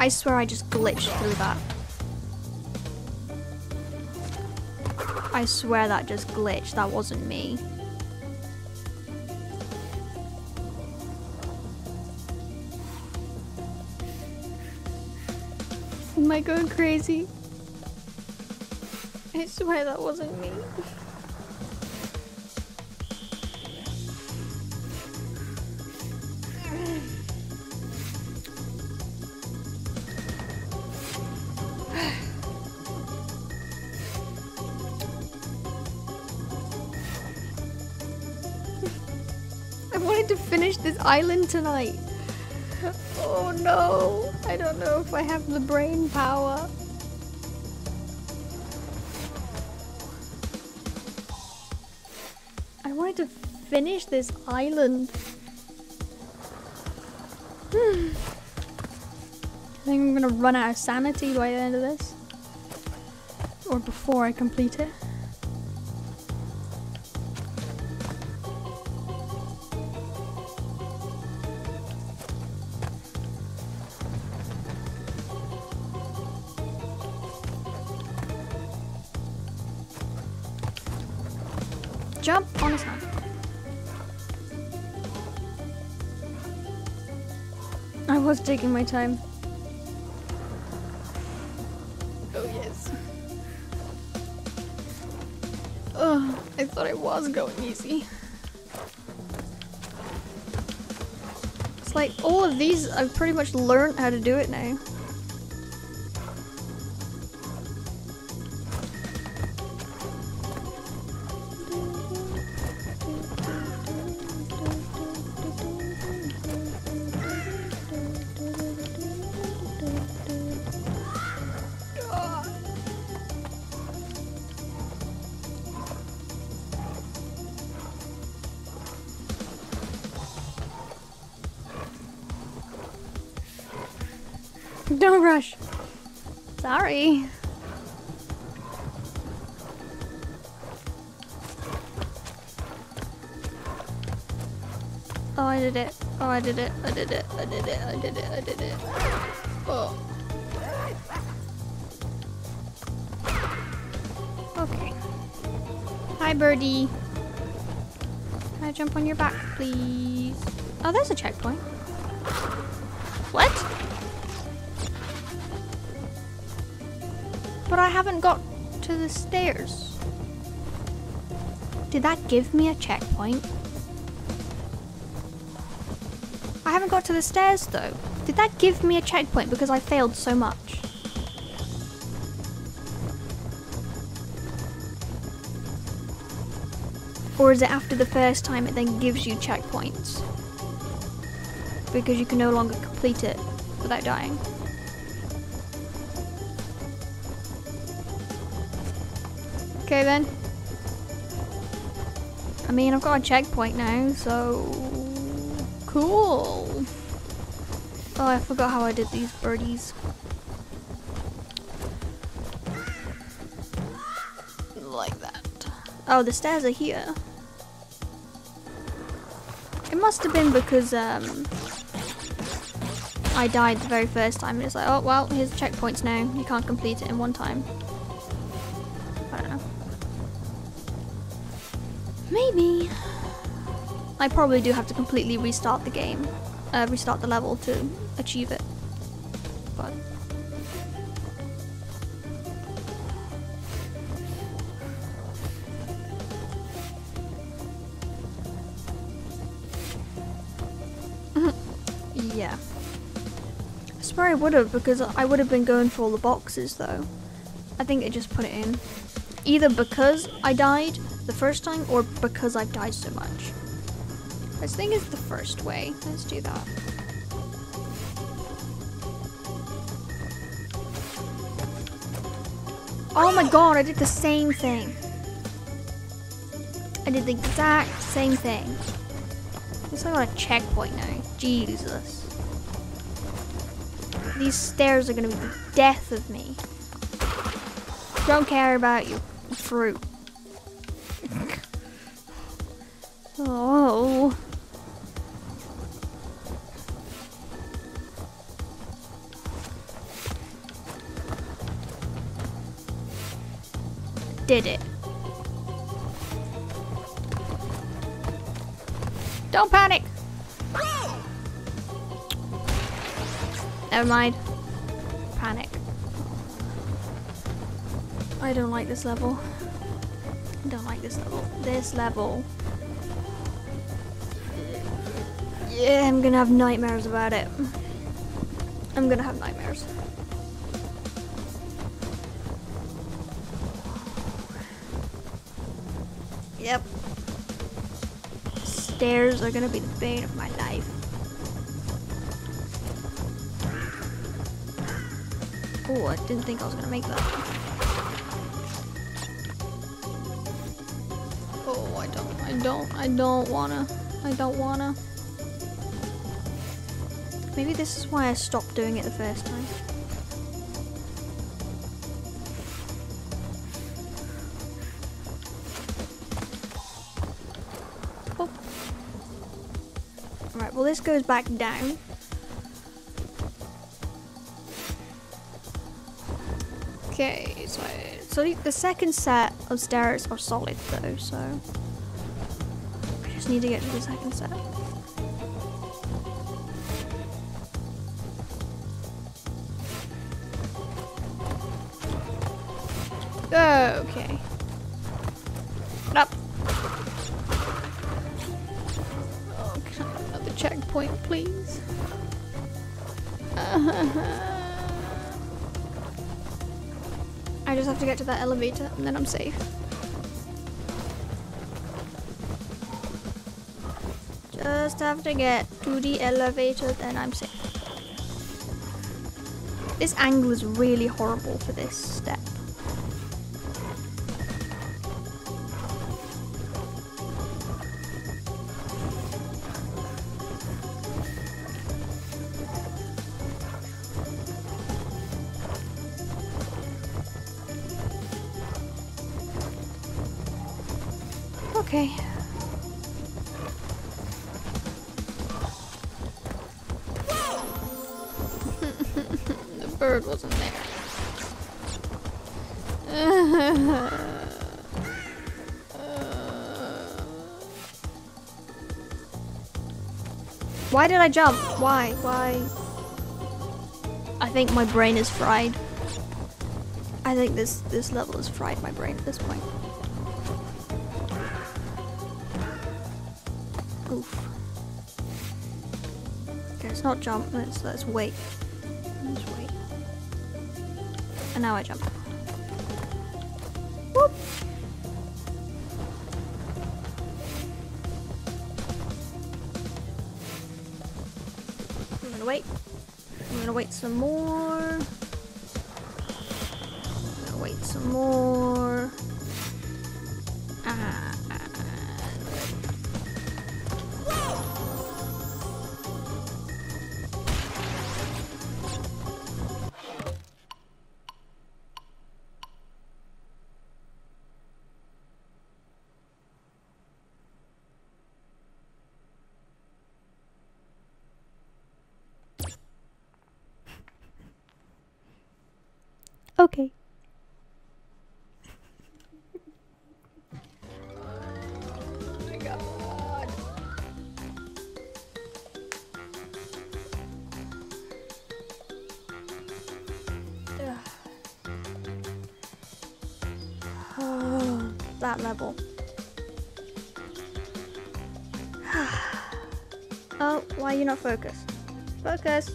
I swear I just glitched through that. I swear that just glitched, that wasn't me. Am I going crazy? I swear that wasn't me. Island tonight. Oh no, I don't know if I have the brain power. I wanted to finish this island. Hmm. I think I'm gonna run out of sanity by the end of this, or before I complete it. Taking my time. Oh yes. Oh, I thought I was going easy. It's like all of these, I've pretty much learned how to do it now. Don't rush. Sorry. Oh, I did it. Oh, I did it. I did it. I did it. I did it. I did it. Oh. Okay. Hi, birdie. Can I jump on your back, please? Oh, there's a checkpoint. What? But I haven't got to the stairs. Did that give me a checkpoint? I haven't got to the stairs though. Did that give me a checkpoint because I failed so much? Or is it after the first time it then gives you checkpoints? Because you can no longer complete it without dying. Okay then. I mean, I've got a checkpoint now, so cool. Oh, I forgot how I did these birdies. Like that. Oh, the stairs are here. It must have been because um, I died the very first time, and it's like, oh well, here's the checkpoints now. You can't complete it in one time. I don't know. Maybe. I probably do have to completely restart the game, uh, restart the level to achieve it. But yeah, I swear I would have, because I would have been going for all the boxes though. I think it just put it in, either because I died the first time or because I've died so much. I think it's the first way. Let's do that. Oh my god, I did the same thing. I did the exact same thing. It's like a checkpoint now. Jesus. These stairs are gonna be the death of me. Don't care about your fruit. Oh. Did it. Don't panic. Never mind. Panic. I don't like this level. I don't like this level. This level. Yeah, I'm gonna have nightmares about it. I'm gonna have nightmares. Yep. Stairs are gonna be the bane of my life. Oh, I didn't think I was gonna make that. Oh, I don't, I don't, I don't wanna, I don't wanna. Maybe this is why I stopped doing it the first time. Oh. All right, well this goes back down. Okay, so, so the second set of stairs are solid though, so I just need to get to the second set. Okay. Up. Oh, can I have another checkpoint? point, please. Uh-huh. I just have to get to that elevator and then I'm safe. Just have to get to the elevator, then I'm safe. This angle is really horrible for this step. Okay. The bird wasn't there. Why did I jump? Why? Why? I think my brain is fried. I think this this level has fried my brain at this point. Oof. Okay, it's not jump, let's, let's wait. Let's wait. And now I jump. Whoop! I'm gonna wait. I'm gonna wait some more. I'm gonna wait some more. Ah. Okay. Oh my God. Oh, that level. Oh, why are you not focused? Focus.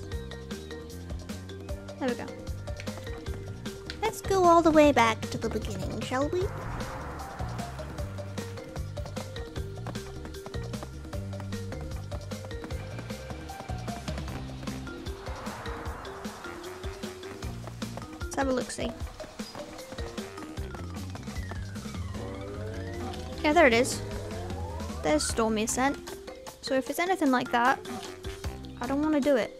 There we go. Let's go all the way back to the beginning, shall we? Let's have a look-see. Yeah, there it is. There's Stormy Ascent. So if it's anything like that, I don't want to do it.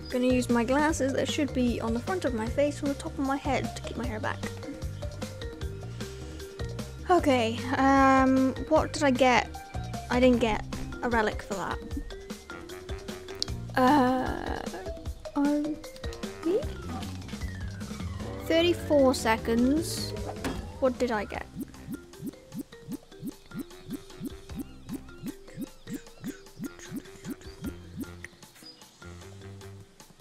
I'm gonna use my glasses that should be on the front of my face from the top of my head to keep my hair back. Okay, um, what did I get? I didn't get a relic for that. Uh, um, thirty-four seconds. What did I get?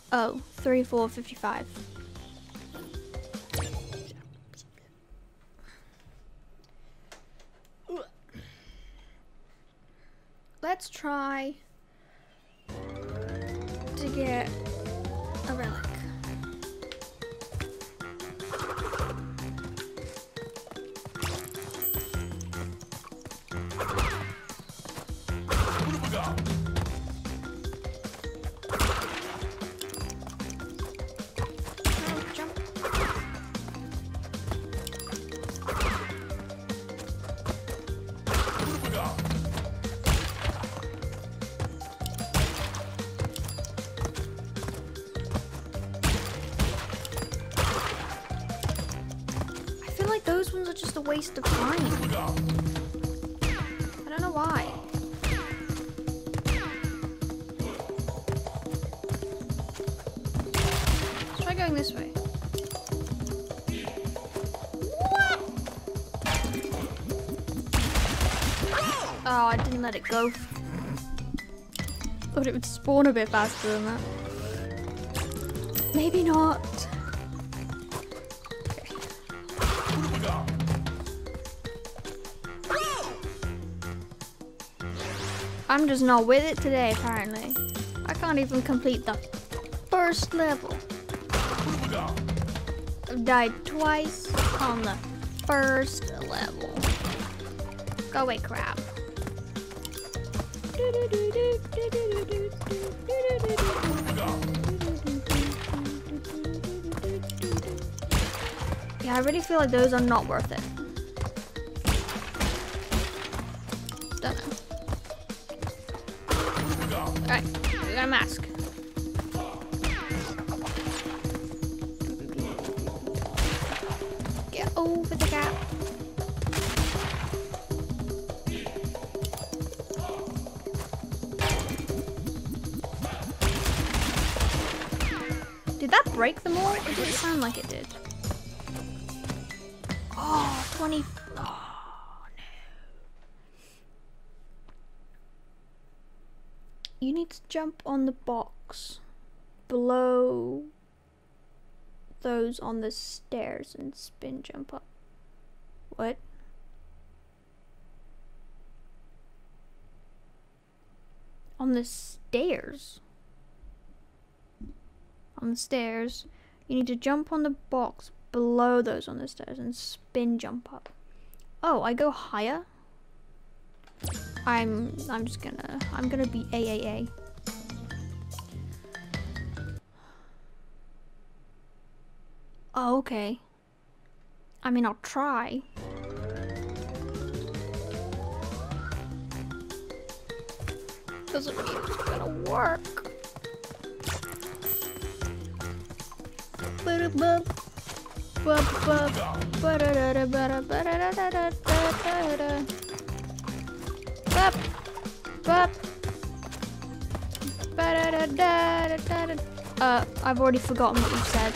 Oh, thirty-four fifty-five. Let's try to get a relic. Those ones are just a waste of time. I don't know why. Let's try going this way. Ah, Oh, I didn't let it go. Thought it would spawn a bit faster than that. Maybe not. Okay. What have we got? I'm just not with it today, apparently. I can't even complete the first level. What have we got? I've died twice on the first level. Go away, crap. Yeah, I really feel like those are not worth it. Don't know. Alright, we got a mask. Get over the gap. Did that break them all? It didn't sound like it did. Oh, twenty. Oh, no. You need to jump on the box below those on the stairs and spin jump up. What? On the stairs? On the stairs. You need to jump on the box below those on the stairs and spin jump up. Oh, I go higher? I'm I'm just gonna I'm gonna be A A A. Oh, okay. I mean, I'll try. Doesn't mean it's gonna work. Ba-da-ba. Uh, I've already forgotten what you said.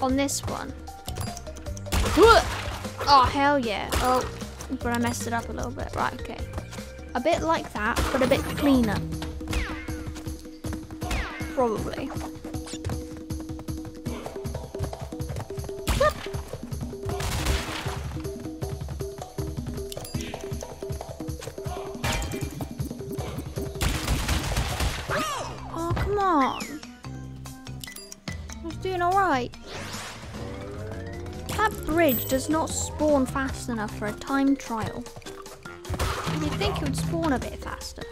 On this one. Oh, hell yeah. Oh, but I messed it up a little bit. Right, okay. A bit like that, but a bit cleaner. Probably. Does not spawn fast enough for a time trial. You'd think it would spawn a bit faster.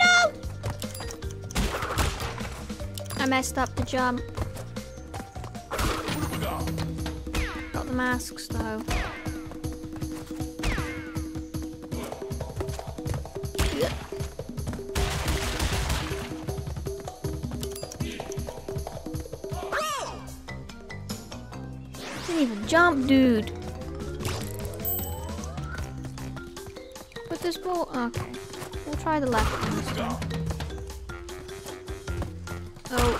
No! I messed up the jump. Masks though. Yeah. Didn't even jump, dude. Put this ball. Okay. We'll try the left one this time. Oh.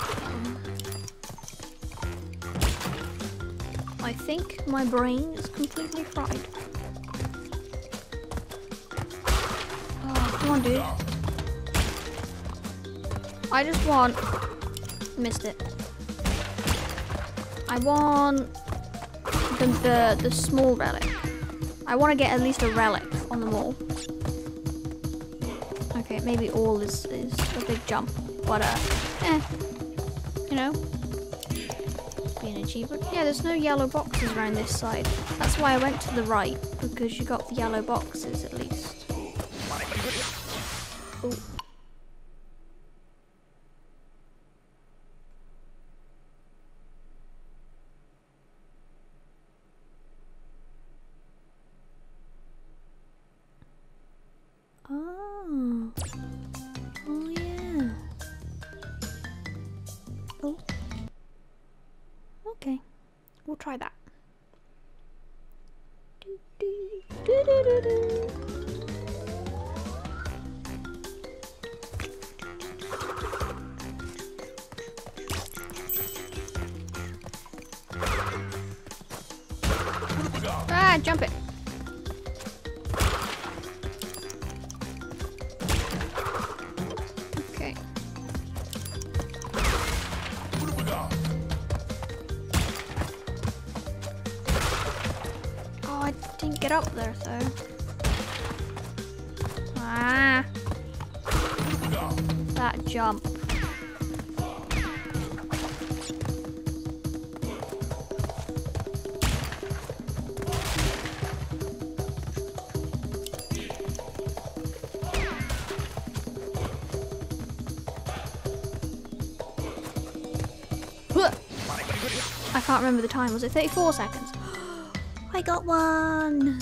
I think my brain is completely fried. Oh, come on, dude. I just want... Missed it. I want the, the, the small relic. I want to get at least a relic on the wall. Okay, maybe all is, is a big jump, but uh, eh, you know. An achievement. Yeah, there's no yellow boxes around this side. That's why I went to the right, because you got the yellow boxes at least. Ooh. Oh. Oh yeah. Oh. Okay, we'll try that. Do, do, do, do, do, not jumping. Okay. Oh, I didn't get up there, so. Ah. That jump. I can't remember the time. Was it thirty-four seconds? I got one.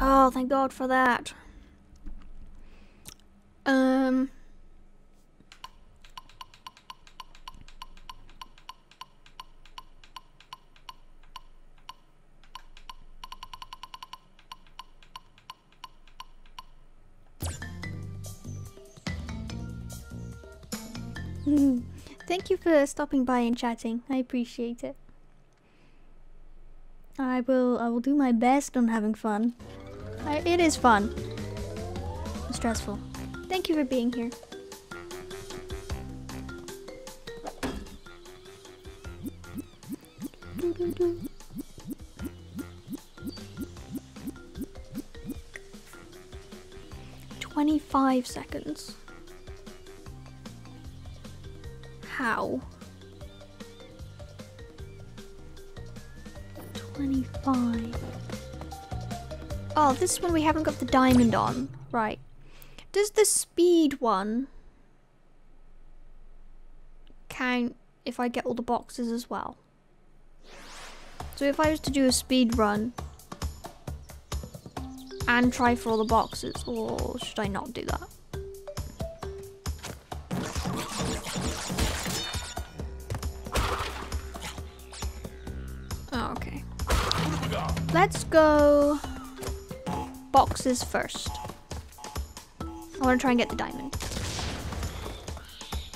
Oh, thank God for that. Um. Thank you for stopping by and chatting. I appreciate it. I will I will do my best on having fun. I, it is fun. It's stressful. Thank you for being here. twenty-five seconds. How? twenty-five. Oh, this one we haven't got the diamond on. Right. Does the speed one count if I get all the boxes as well? So if I was to do a speed run and try for all the boxes, or should I not do that? Let's go boxes first. I want to try and get the diamond.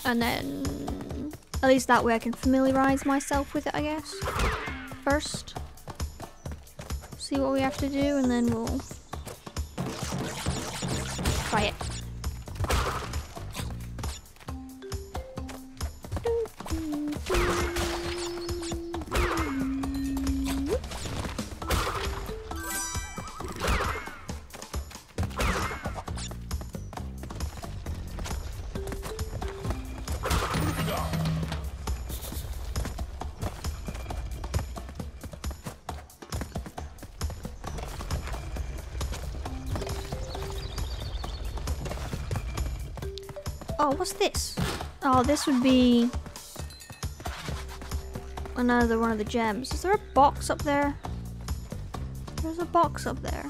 And then, at least that way I can familiarize myself with it, I guess. First, see what we have to do and then we'll try it. What's this? Oh, this would be another one of the gems. Is there a box up there? There's a box up there.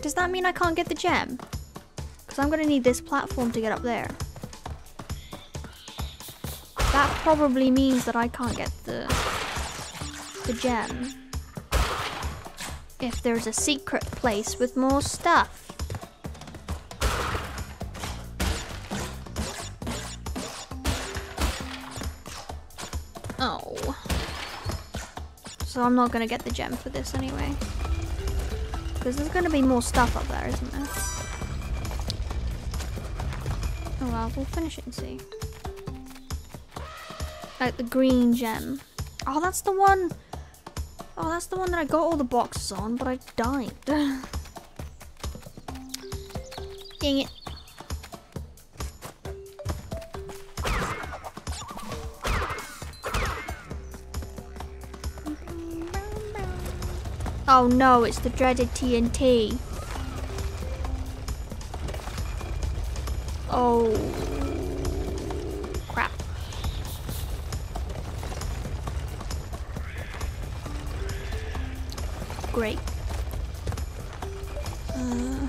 Does that mean I can't get the gem? Because I'm going to need this platform to get up there. That probably means that I can't get the, the gem. If there's a secret place with more stuff. So I'm not gonna get the gem for this anyway. Because there's gonna be more stuff up there, isn't there? Oh well, we'll finish it and see. Like the green gem. Oh, that's the one. Oh, that's the one that I got all the boxes on, but I died. Dang it. Oh no, it's the dreaded T N T. Oh, crap. Great. Uh,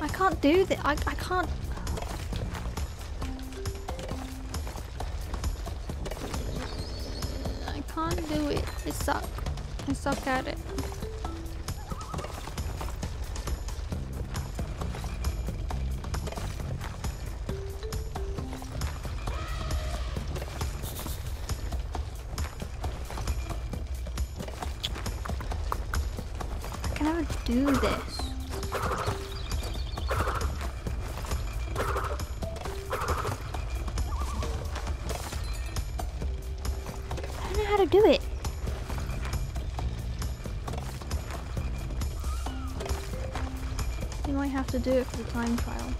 I can't do this, I, I can't. Do it. I suck. I suck at it. do this? I don't know how to do it. You might have to do it for the time trial.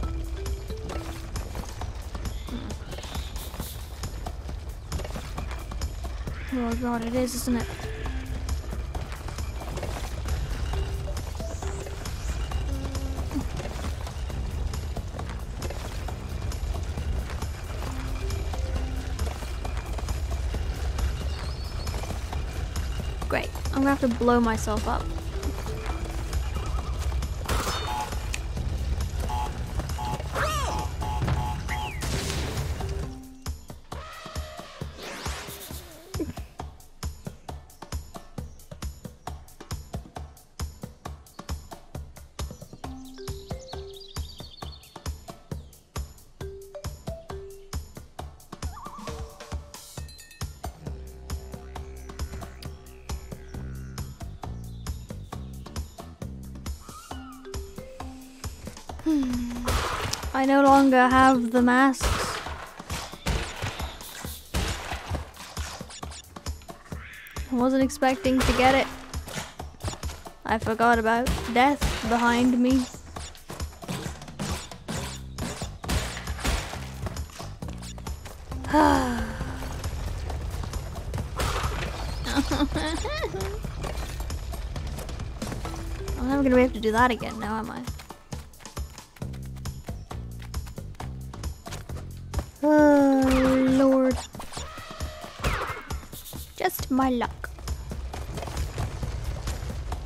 Oh god, it is, isn't it? Great, I'm gonna have to blow myself up. I no longer have the masks. I wasn't expecting to get it. I forgot about death behind me. I'm never gonna be able to do that again now, am I? My luck.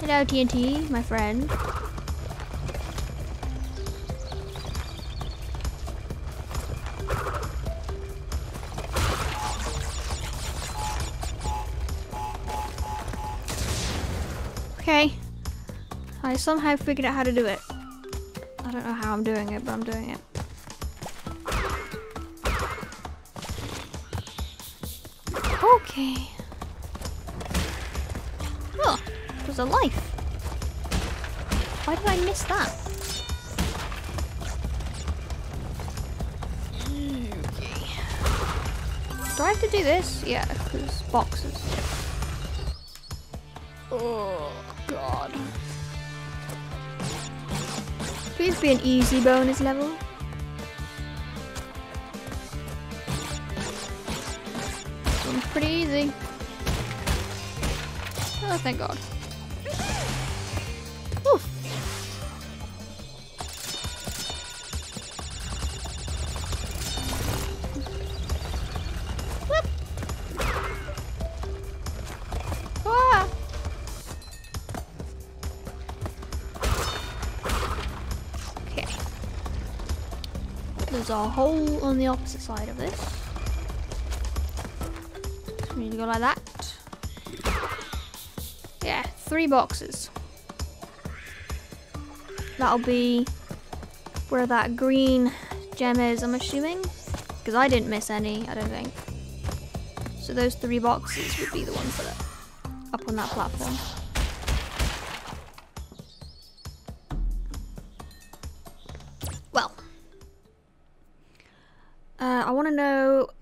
Hello T N T, my friend. Okay. I somehow figured out how to do it. I don't know how I'm doing it, but I'm doing it. Okay. Was a life. Why did I miss that? Okay. Do I have to do this? Yeah, because boxes. Oh god. Please be an easy bonus level. This one's pretty easy. Oh, thank god. There's a hole on the opposite side of this. So we need to go like that. Yeah, three boxes. That'll be where that green gem is, I'm assuming. Because I didn't miss any, I don't think. So those three boxes would be the ones that are up on that platform.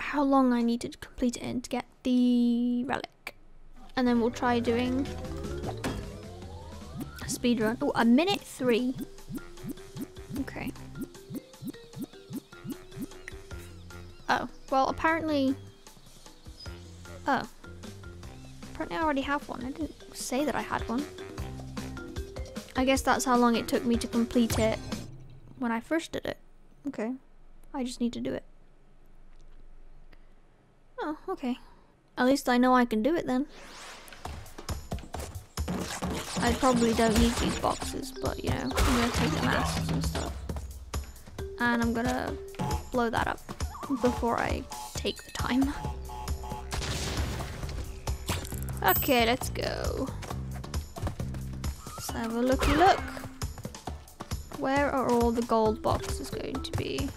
How long I need to complete it in to get the relic, and then we'll try doing a speed run. Oh, a minute three. Okay. Oh well, apparently. Oh, apparently I already have one. I didn't say that I had one. I guess that's how long it took me to complete it when I first did it. Okay, I just need to do it. Oh, okay. At least I know I can do it then. I probably don't need these boxes, but you know, I'm gonna take the masks and stuff. And I'm gonna blow that up before I take the time. Okay, let's go. Let's have a looky look. Where are all the gold boxes going to be?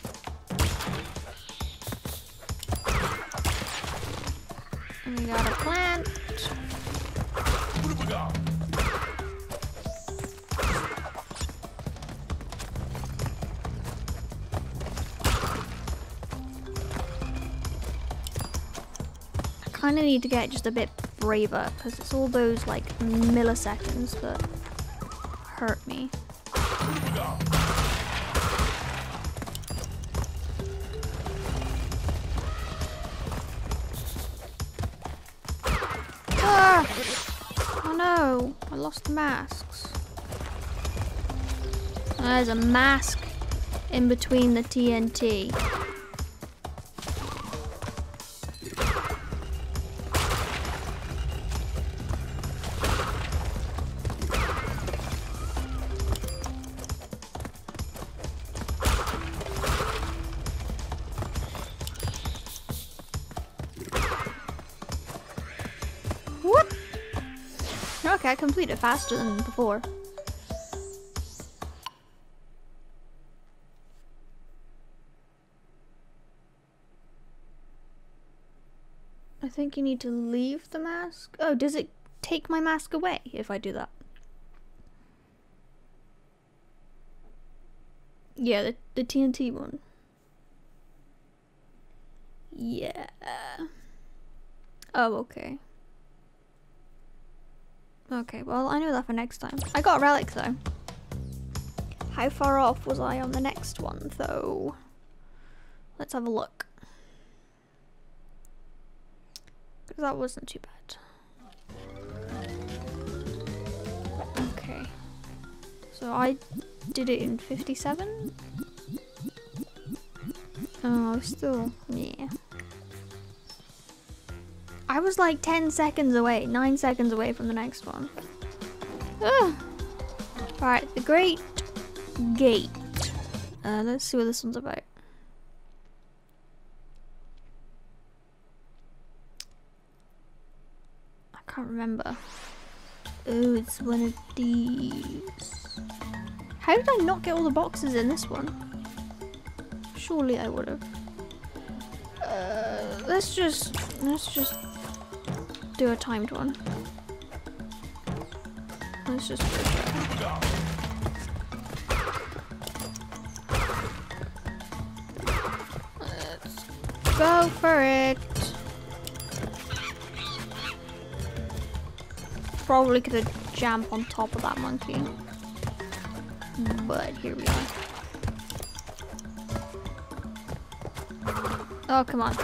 We got a plant. kind of need to get just a bit braver, because it's all those like milliseconds that hurt me. Ah! Oh no, I lost the masks. Oh, there's a mask in between the T N T. I completed faster than before. I think you need to leave the mask. Oh, does it take my mask away if I do that? Yeah, the, the T N T one. Yeah. Oh, okay. Okay, well, I know that for next time. I got a relic, though. How far off was I on the next one, though? Let's have a look. Because that wasn't too bad. Okay. So I did it in fifty-seven? Oh, still, yeah. I was like ten seconds away, nine seconds away from the next one. Ah. All right, The Great Gate. Uh, let's see what this one's about. I can't remember. Oh, it's one of these. How did I not get all the boxes in this one? Surely I would have. Uh, let's just, let's just. do a timed one. Let's just go there. Let's go for it. Probably could have jumped on top of that monkey, but here we are. Oh, come on.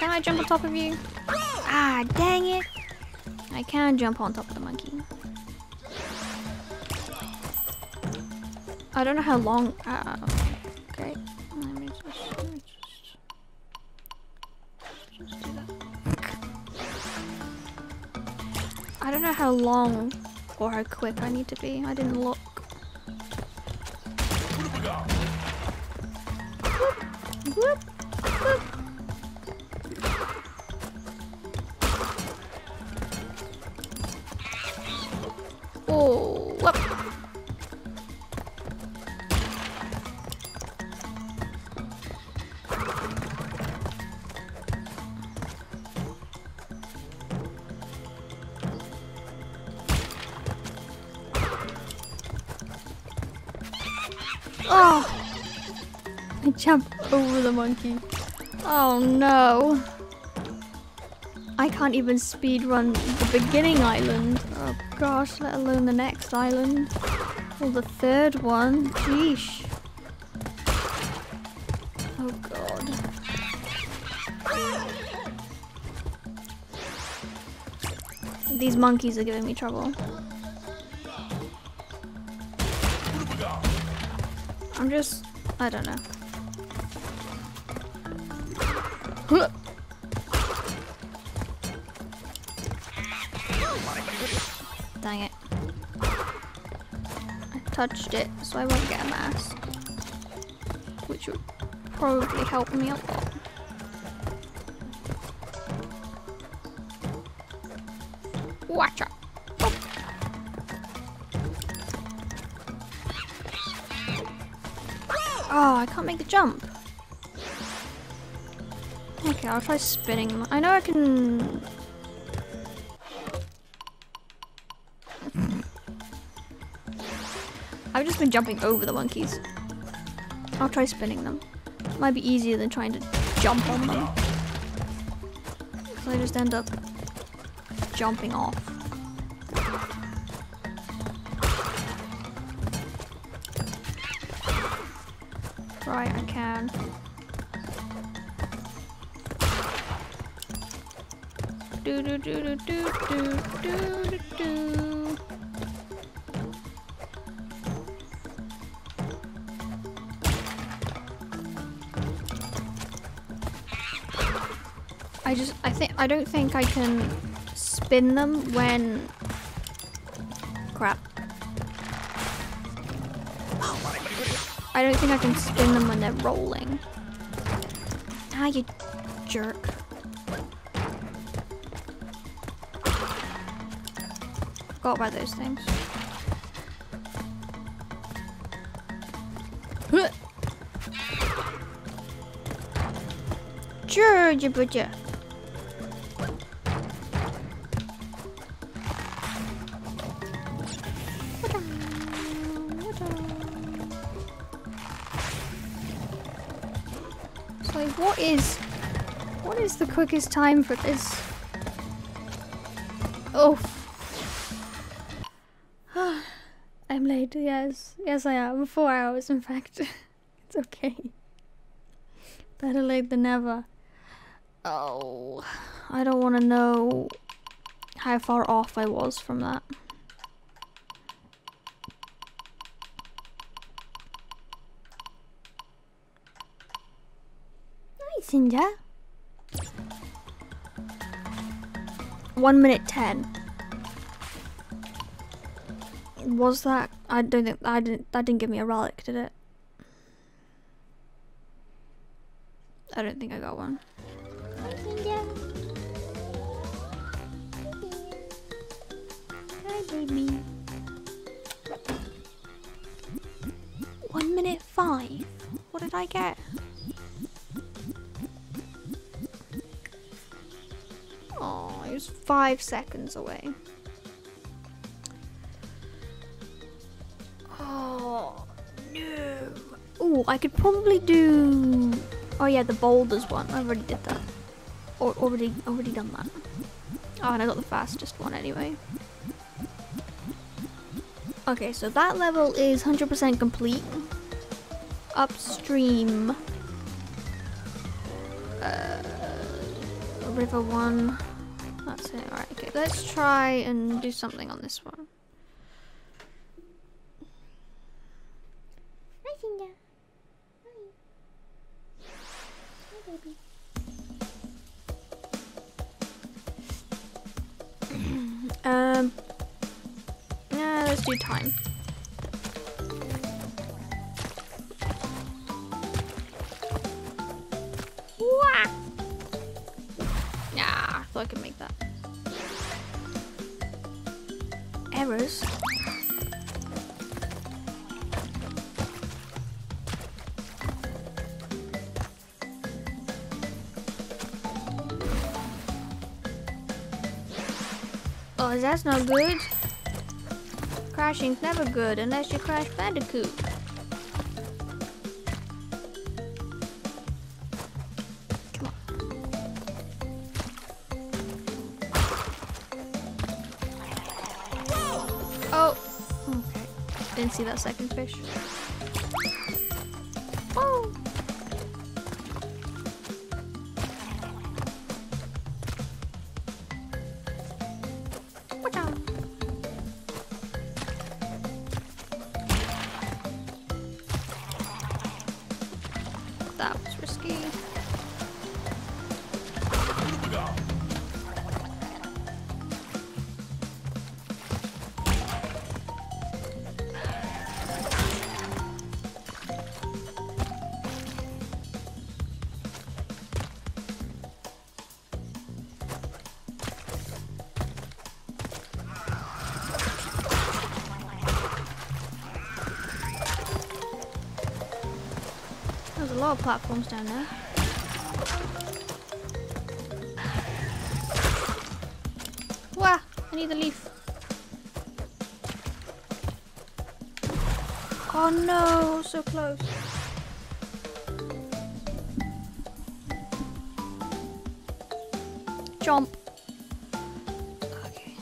Can I jump on top of you? Ah, dang it. I can jump on top of the monkey. I don't know how long. Uh, okay. Let me just, let me just, just do that. I don't know how long or how quick I need to be. I didn't look. Whoop, whoop, whoop. Oh, whoop. Oh, I jumped over the monkey. Oh no. I can't even speedrun the beginning island. Oh gosh, let alone the next island. Or the third one. Jeesh. Oh god. These monkeys are giving me trouble. I'm just, I don't know. Huh. Dang it. I touched it, so I won't get a mask. Which would probably help me a lot. Watch out. Oh. Oh, I can't make the jump. Okay, I'll try spinning. I know I can... I've just been jumping over the monkeys. I'll try spinning them. Might be easier than trying to jump on them. So I just end up jumping off. Right, I can. Do do do do do do do do. I just, I think, I don't think I can spin them when, crap. I don't think I can spin them when they're rolling. Ah, you jerk. Forgot about those things. Georgia butcher. What is, what is the quickest time for this? Oh. I'm late, yes. Yes, I am. Four hours, in fact. It's okay. Better late than never. Oh. I don't want to know how far off I was from that. Cinder. One minute ten. Was that? I don't think I didn't. That didn't give me a relic, did it? I don't think I got one. Hi, Cinder. Hi, baby. One minute five. What did I get? Oh, it was five seconds away. Oh, no. Oh, I could probably do... Oh, yeah, the boulders one. I already did that. Or already, already done that. Oh, and I got the fastest one anyway. Okay, so that level is one hundred percent complete. Upstream. Uh, river one. That's it. Alright, okay. Let's try and do something on this one. Hi, Cinder. Hi. Hi, baby. um. Yeah, let's do time. Wah! Nah, I thought I could make that. Errors. Oh, that's not good. Crashing's never good unless you crash Bandicoot. Didn't see that second fish. Oh. Watch out. That was risky. A lot of platforms down there. Wah! I need the leaf. Oh no, so close. Jump. Okay.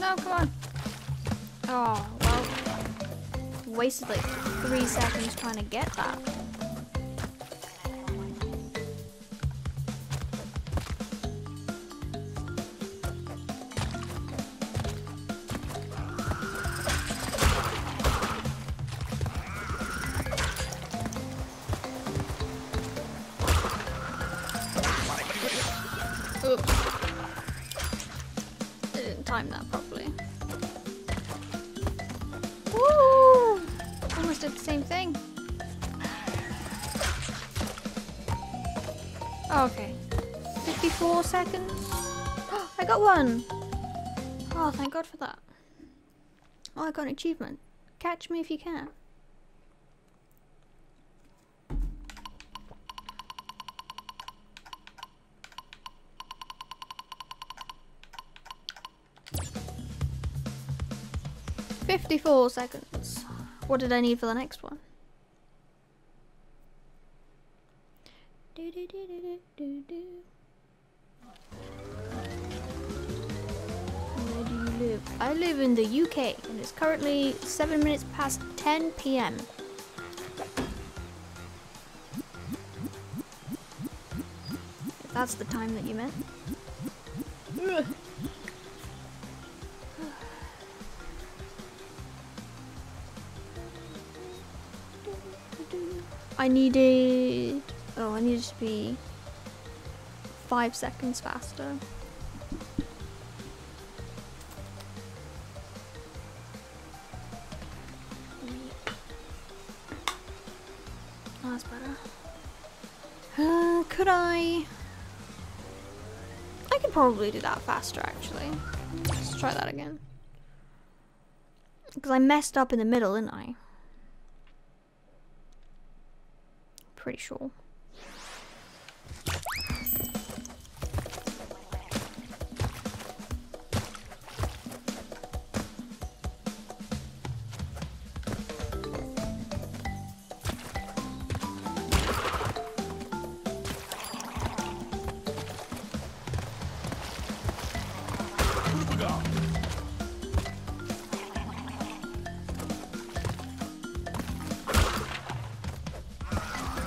No, come on. Oh, well, wasted like three seconds trying to get that. Oops. I didn't time that properly. Woo! Almost did the same thing. Okay. fifty-four seconds. I got one! Oh, thank God for that. Oh, I got an achievement. Catch me if you can. fifty-four seconds. What did I need for the next one? Do, do, do, do, do, do. Where do you live? I live in the U K and it's currently seven minutes past ten P M If that's the time that you meant. Ugh. I needed, oh, I needed to be five seconds faster. Oh, that's better. Uh, could I? I could probably do that faster, actually. Let's try that again. Because I messed up in the middle, didn't I? Pretty sure.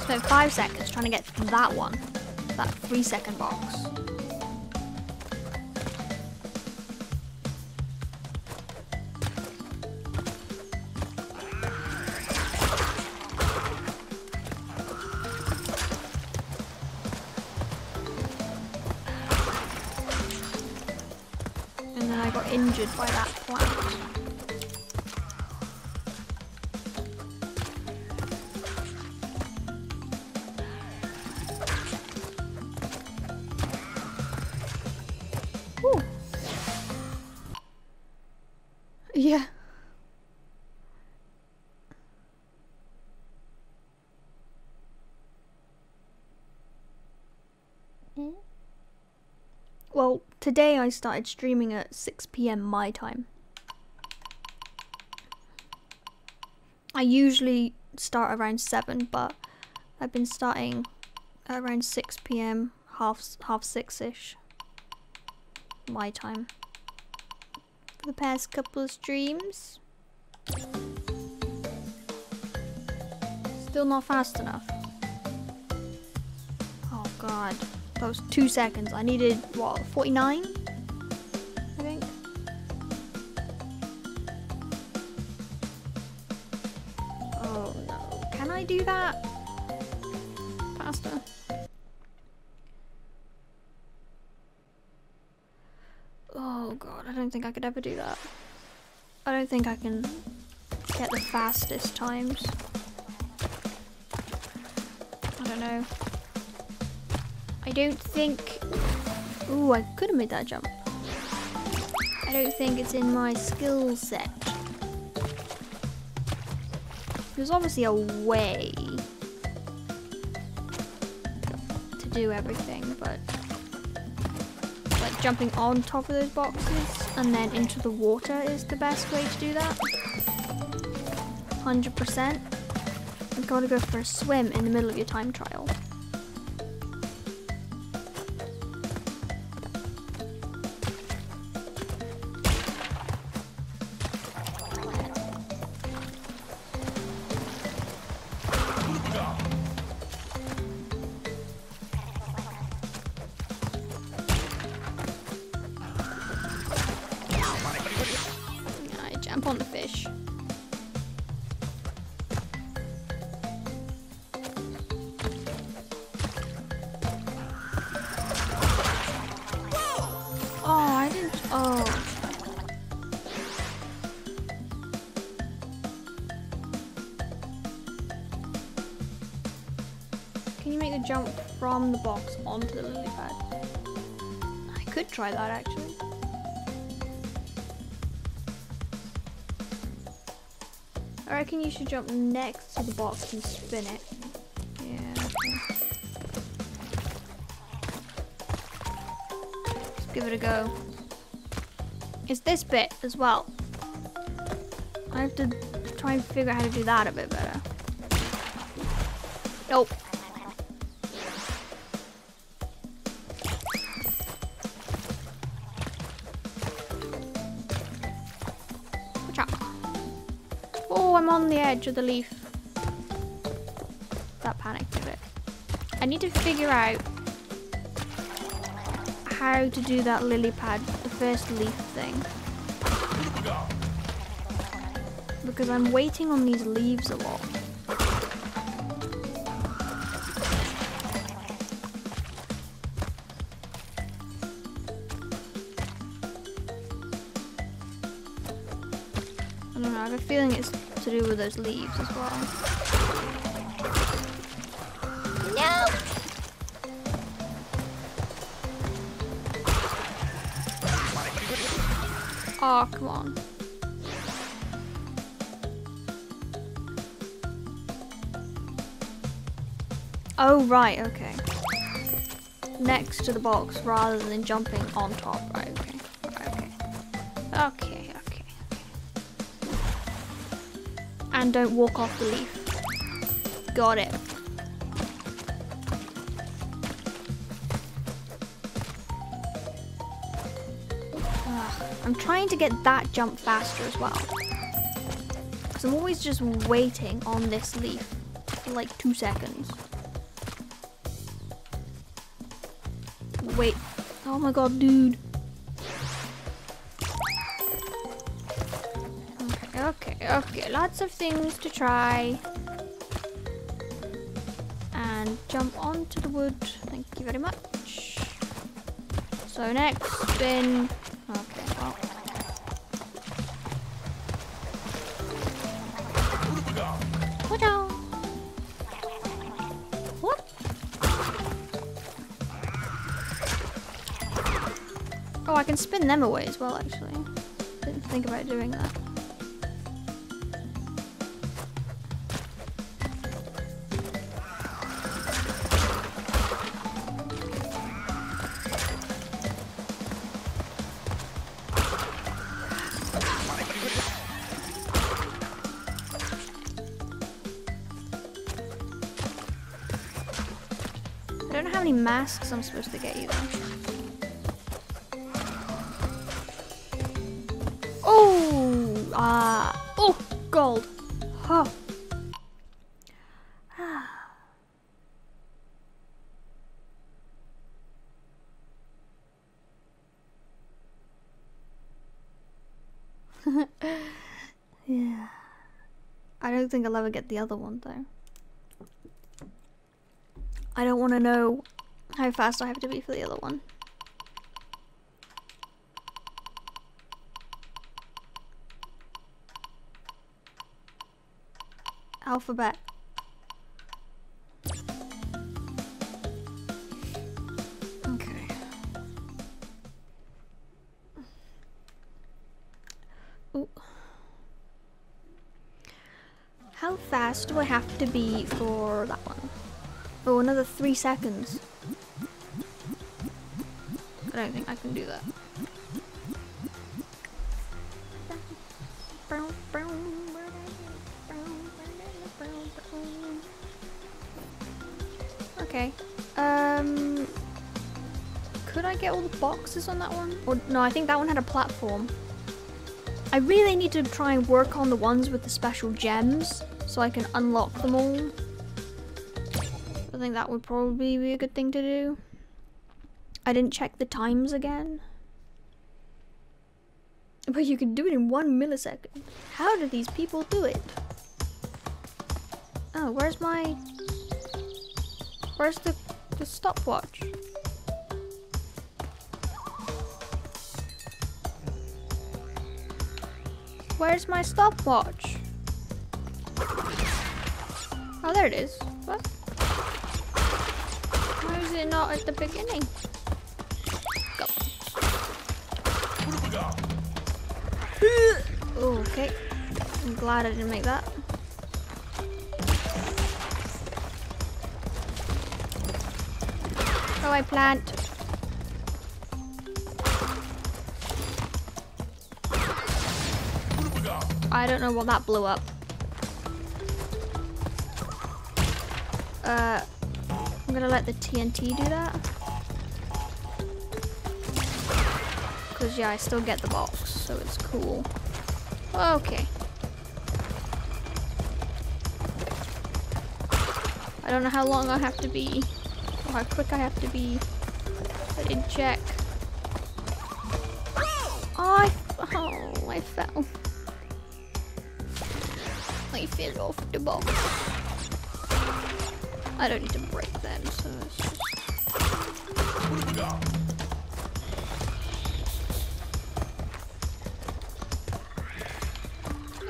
So five seconds trying to get that one, that three second box. And then I got injured by that plant. Yeah. Mm. Well, today I started streaming at six P M my time. I usually start around seven, but I've been starting at around six P M, half half six-ish my time. The past couple of streams. Still not fast enough. Oh God, that was two seconds. I needed, what, forty-nine? I think. Oh no, can I do that? Faster. Oh God, I don't think I could ever do that. I don't think I can get the fastest times. I don't know. I don't think... Ooh, I could have made that jump. I don't think it's in my skill set. There's obviously a way to do everything, but like jumping on top of those boxes and then into the water is the best way to do that. one hundred percent. You've got to go for a swim in the middle of your time trial. Jump from the box onto the lily pad. I could try that actually. I reckon you should jump next to the box and spin it. Yeah. Just give it a go. It's this bit as well. I have to try and figure out how to do that a bit better. Nope. On the edge of the leaf. That panicked a bit. I need to figure out how to do that lily pad, the first leaf thing. Because I'm waiting on these leaves a lot. I don't know, I have a feeling it's to do with those leaves as well. No! Oh, come on. Oh, right, okay. Next to the box rather than jumping on top, right, okay. Okay. Okay. And don't walk off the leaf. Got it. Ugh. I'm trying to get that jump faster as well. Because I'm always just waiting on this leaf for like two seconds. Wait. Oh my god, dude. Okay, okay, lots of things to try. And jump onto the wood. Thank you very much. So next spin. Okay, well. Watch out! What? Oh, I can spin them away as well, actually. Didn't think about doing that. Masks I'm supposed to get either. Oh, ah, uh, oh, gold. Huh. Yeah. I don't think I'll ever get the other one though. I don't want to know how fast I have to be for the other one. Alphabet. Ooh. How fast do I have to be for that one? Oh, another three seconds. I don't think I can do that. Okay. Um, could I get all the boxes on that one? Or no, I think that one had a platform. I really need to try and work on the ones with the special gems so I can unlock them all. I think that would probably be a good thing to do. I didn't check the times again. But you can do it in one millisecond. How do these people do it? Oh, where's my... Where's the, the stopwatch? Where's my stopwatch? Oh, there it is. What? Why is it not at the beginning? Go. Oh, okay. I'm glad I didn't make that. So I plant. I don't know what that blew up. Uh, I'm gonna let the T N T do that. Cause yeah, I still get the box, so it's cool. Okay. I don't know how long I have to be, or how quick I have to be. I didn't check. Oh, I, oh, I fell. I fell off the box. I don't need to break them, so it's just...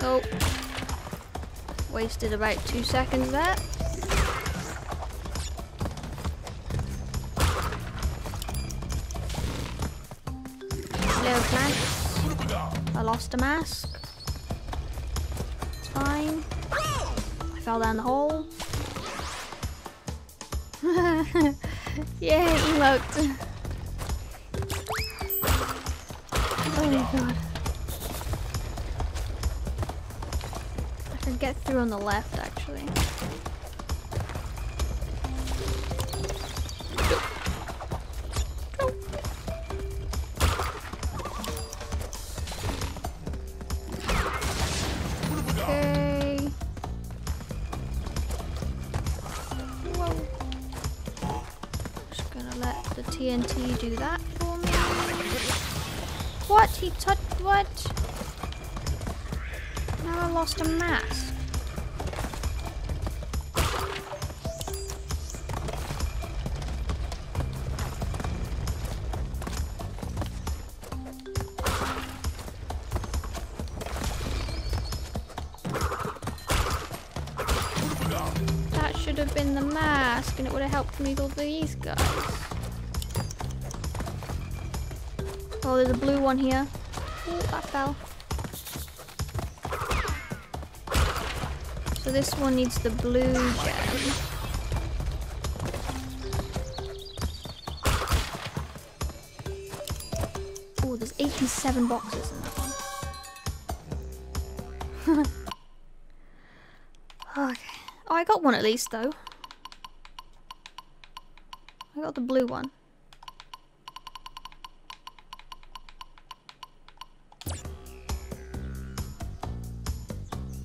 Oh. Wasted about two seconds there. No plants. I lost a mask. Fine. I fell down the hole. Yeah, emote. Oh my god. I can get through on the left, actually. T N T do that for me. What? He touched what? Now I lost a mask. That should have been the mask and it would have helped me go these guys. Oh, there's a blue one here. Oh, that fell. So this one needs the blue gem. Oh, there's eighty-seven boxes in that one. Okay. Oh, I got one at least, though. I got the blue one.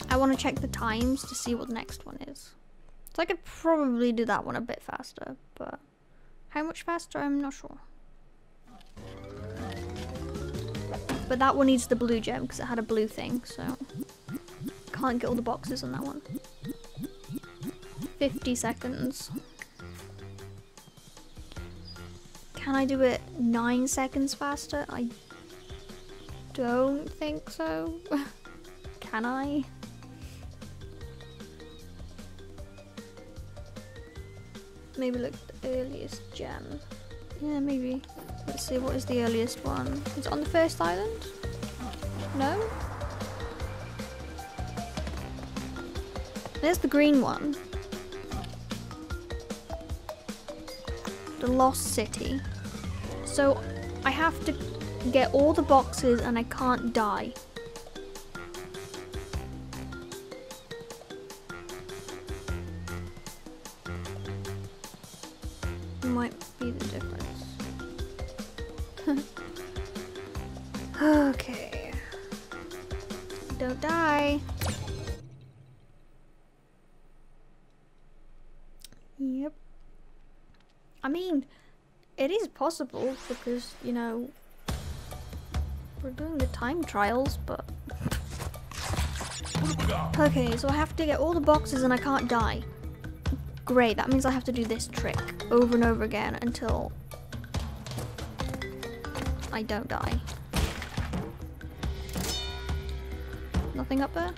I want to check the times to see what the next one is. So I could probably do that one a bit faster, but how much faster, I'm not sure. But that one needs the blue gem because it had a blue thing, so can't get all the boxes on that one. fifty seconds. Can I do it nine seconds faster? I don't think so. Can I? Maybe look at the earliest gem. Yeah, maybe. Let's see, what is the earliest one? Is it on the first island? No? There's the green one. The Lost City. So I have to get all the boxes and I can't die. Might be the difference. Okay. Don't die. Yep. I mean, it is possible because, you know, we're doing the time trials, but... Okay, so I have to get all the boxes and I can't die. Great, that means I have to do this trick over and over again until I don't die. Nothing up there?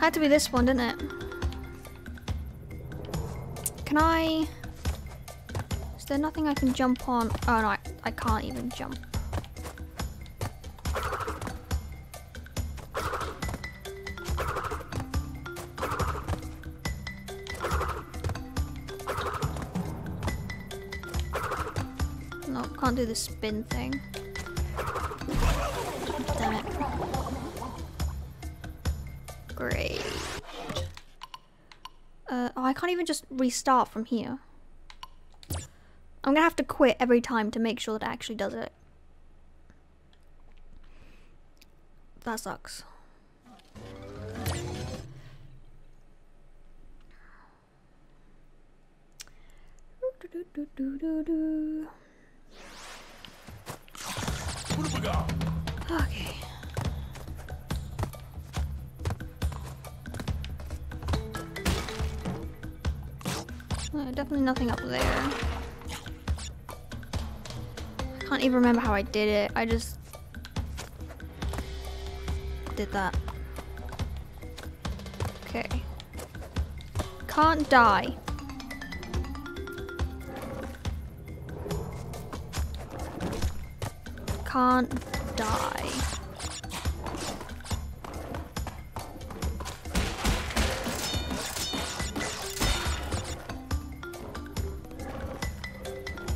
Had to be this one, didn't it? Can I... Is there nothing I can jump on? Oh no, I, I can't even jump. Can't do the spin thing. Damn it. Great. Uh, oh, I can't even just restart from here. I'm gonna have to quit every time to make sure that it actually does it. That sucks. Do-do-do-do-do-do. Okay. Oh, definitely nothing up there. I can't even remember how I did it. I just did that. Okay. Can't die. Can't die.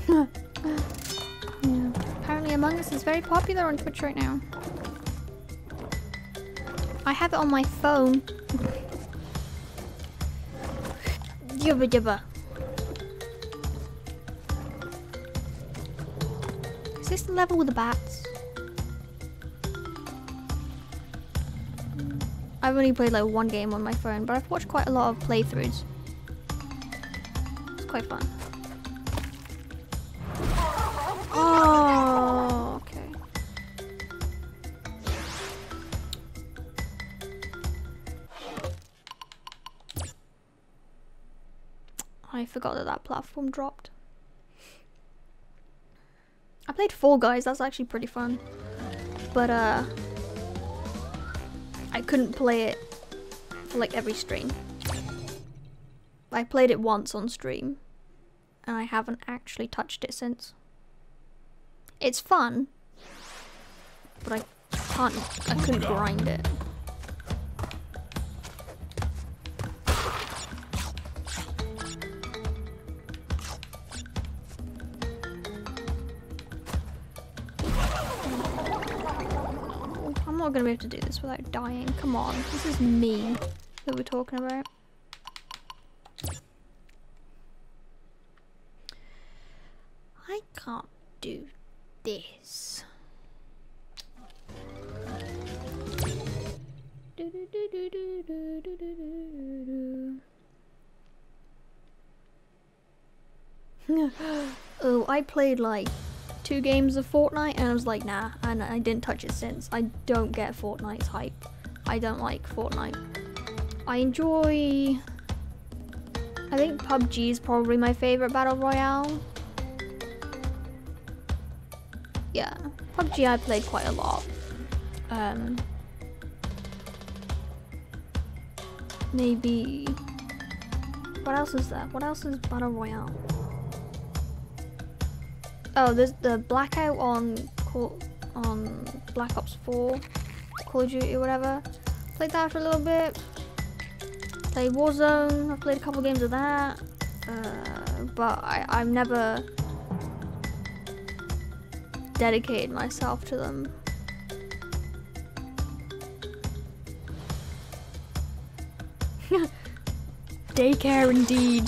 Yeah. Apparently Among Us is very popular on Twitch right now. I have it on my phone. Jibba jibba. Is this the level with the bats? I've only played like one game on my phone, but I've watched quite a lot of playthroughs. It's quite fun. Oh, okay. I forgot that that platform dropped. I played Fall Guys, that's actually pretty fun. But uh I couldn't play it for like every stream. I played it once on stream and I haven't actually touched it since. It's fun, but I can't I couldn't grind it. I'm not gonna be able to do this without dying. Come on, this is mean that we're talking about. I can't do this. Oh, I played like two games of Fortnite and I was like, nah, and I didn't touch it since. I don't get Fortnite's hype. I don't like Fortnite. I enjoy... I think P U B G is probably my favorite battle royale. Yeah, P U B G I played quite a lot. Um, maybe... What else is there? What else is battle royale? Oh, there's the blackout on on Black Ops four. Call of Duty or whatever. Played that for a little bit. Played Warzone. I've played a couple games of that. Uh, but I, I've never dedicated myself to them. Daycare indeed.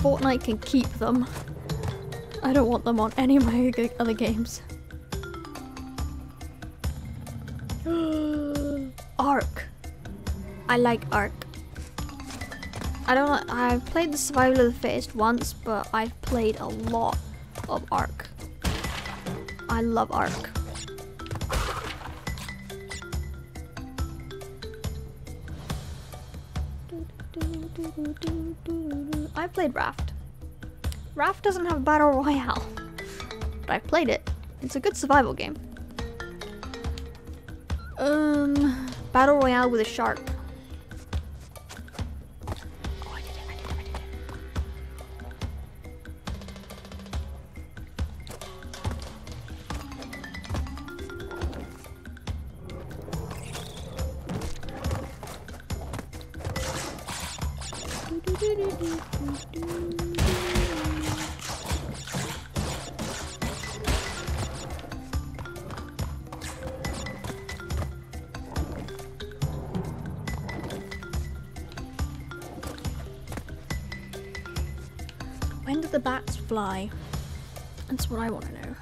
Fortnite can keep them. I don't want them on any of my other games. Ark. I like Ark. I don't. I've played the Survival of the Fittest once, but I've played a lot of Ark. I love Ark. I played Raft. Raft doesn't have Battle Royale, but I played it. It's a good survival game. Um, Battle Royale with a shark. Oh, I did it, I did it, I did it. When did the bats fly? That's what I want to know.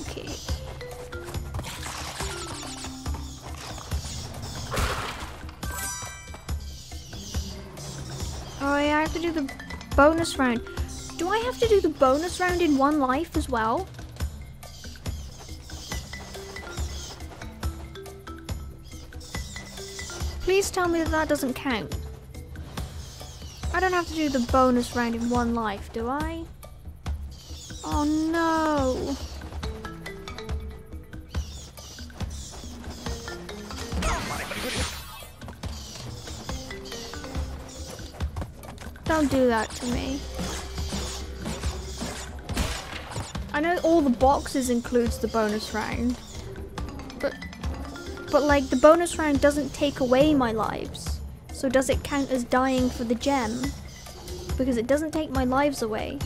Okay. Oh yeah, I have to do the bonus round. Do I have to do the bonus round in one life as well? Please tell me that that doesn't count. I don't have to do the bonus round in one life, do I? Oh no! Don't do that to me. I know all the boxes includes the bonus round. But like the bonus round doesn't take away my lives. So does it count as dying for the gem? Because it doesn't take my lives away.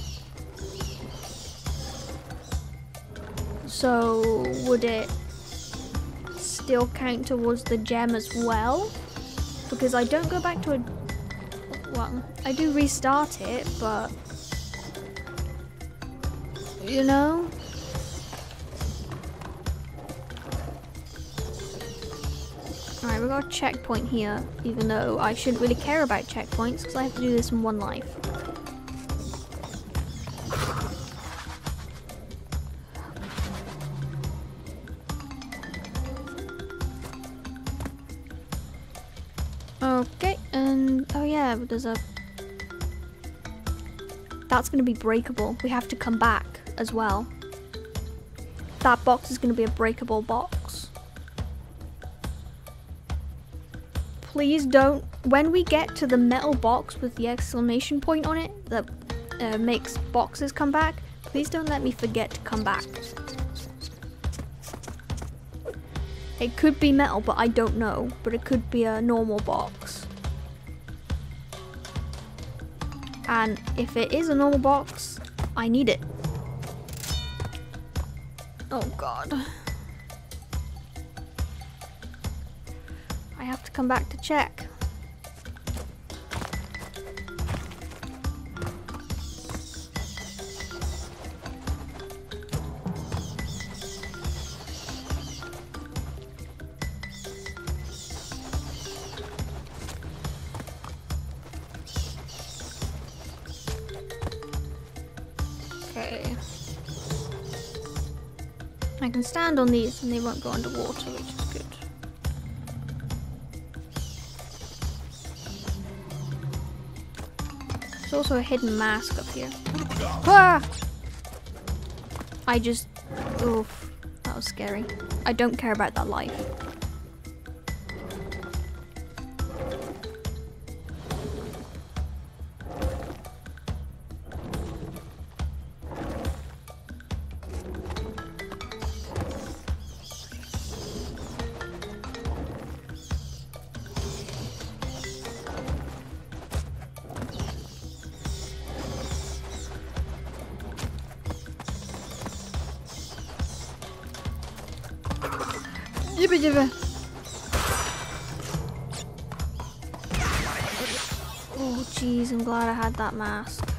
So would it still count towards the gem as well? Because I don't go back to a, well, I do restart it, but you know? Alright, we got a checkpoint here, even though I shouldn't really care about checkpoints because I have to do this in one life. Okay, and oh yeah, there's a... That's going to be breakable. We have to come back as well. That box is going to be a breakable box. Please don't, when we get to the metal box with the exclamation point on it that uh, makes boxes come back, please don't let me forget to come back. It could be metal, but I don't know, but it could be a normal box. And if it is a normal box, I need it. Oh God. I have to come back to check. Okay. I can stand on these and they won't go underwater, which is good. There's also a hidden mask up here. Ah! I just, oof, that was scary. I don't care about that life. Jibba jibba. Oh jeez, I'm glad I had that mask.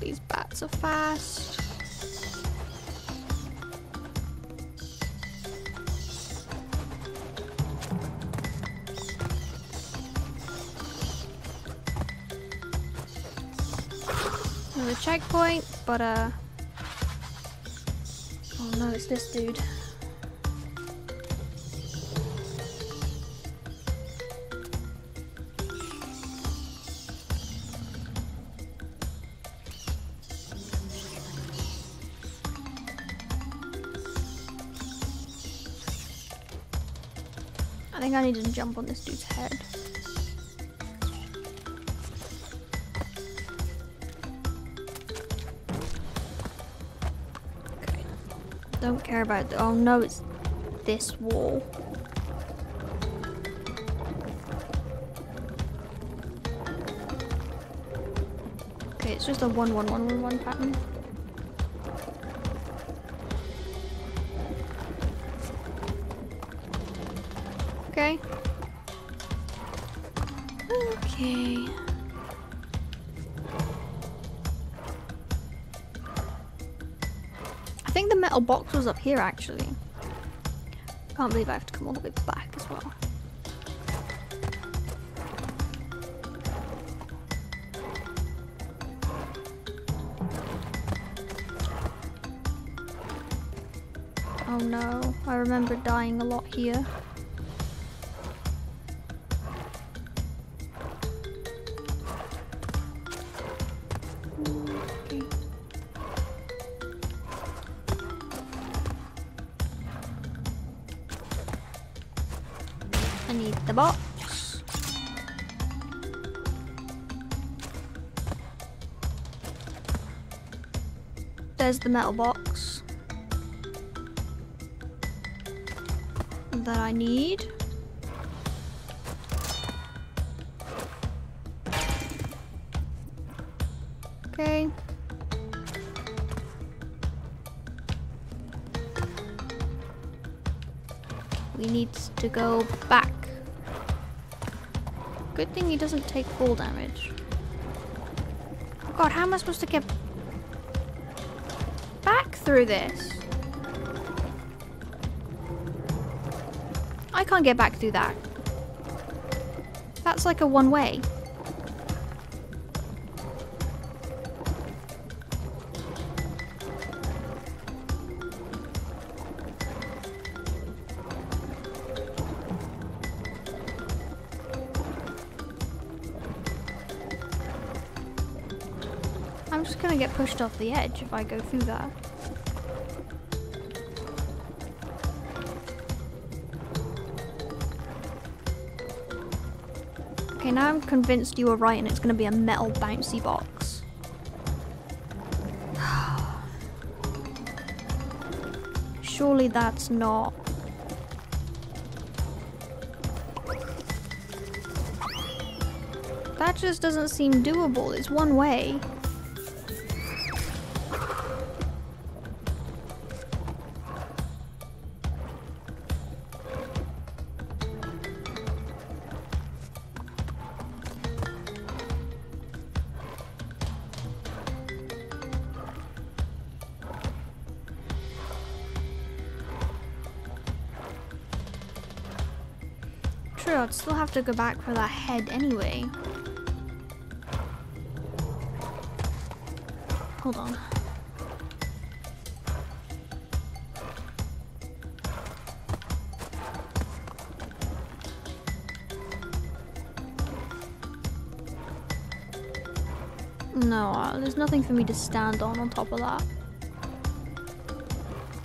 These bats are fast. Another checkpoint, but uh oh no, it's this dude. I think I need to jump on this dude's head. Okay. Don't care about the- oh no, it's this wall. Okay, it's just a one one one one one pattern. Okay. Okay. I think the metal box was up here actually. Can't believe I have to come all the way back as well. Oh no, I remember dying a lot here. I need the box. There's the metal box that I need. Okay. We need to go back. Good thing he doesn't take fall damage. Oh god, how am I supposed to get back through this? I can't get back through that. That's like a one way. I'm just gonna get pushed off the edge if I go through that. Okay, now I'm convinced you were right and it's gonna be a metal bouncy box. Surely that's not... That just doesn't seem doable, it's one way. True, I'd still have to go back for that head anyway. Hold on. No, uh, there's nothing for me to stand on on top of that.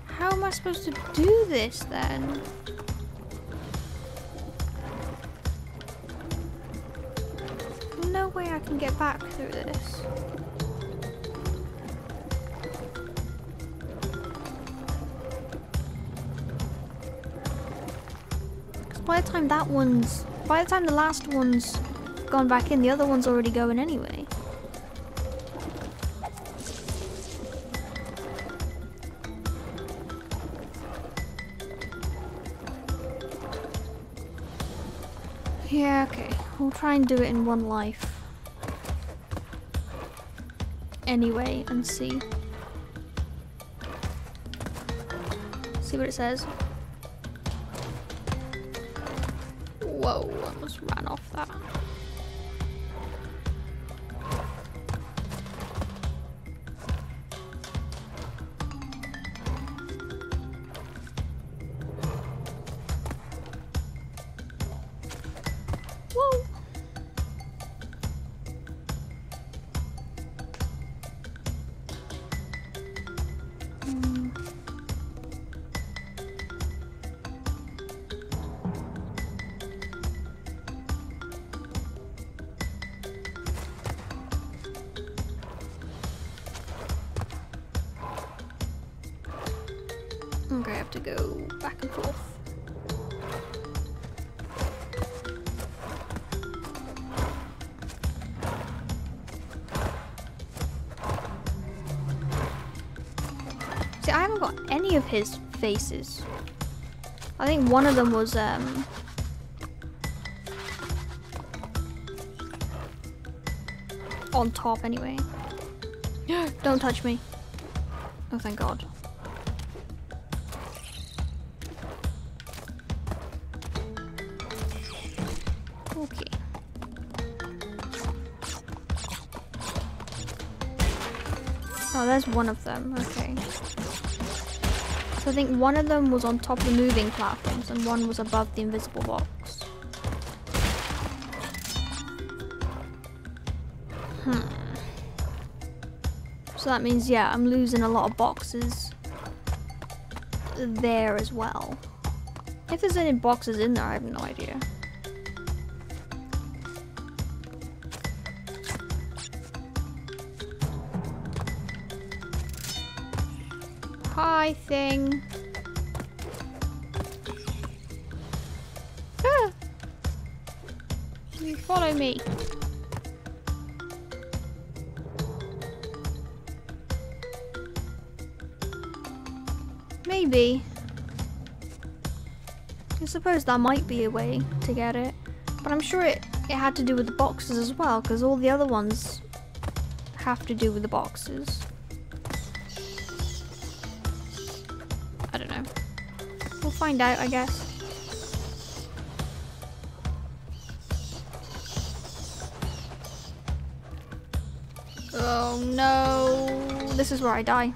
How am I supposed to do this then? No way I can get back through this. Because by the time that one's, by the time the last one's gone back in, the other one's already going anyway. Yeah, okay. We'll try and do it in one life. Anyway, and see. See what it says. Whoa, I almost ran off that. Okay, I have to go back and forth. See, I haven't got any of his faces. I think one of them was, um... on top, anyway. Don't touch me. Oh, thank God. Oh, there's one of them, okay. So I think one of them was on top of the moving platforms and one was above the invisible box. Hmm. So that means, yeah, I'm losing a lot of boxes there as well. If there's any boxes in there, I have no idea. Hi thing. Ah. You follow me. Maybe. I suppose that might be a way to get it. But I'm sure it, it had to do with the boxes as well, because all the other ones have to do with the boxes. We'll find out, I guess. Oh no, this is where I die.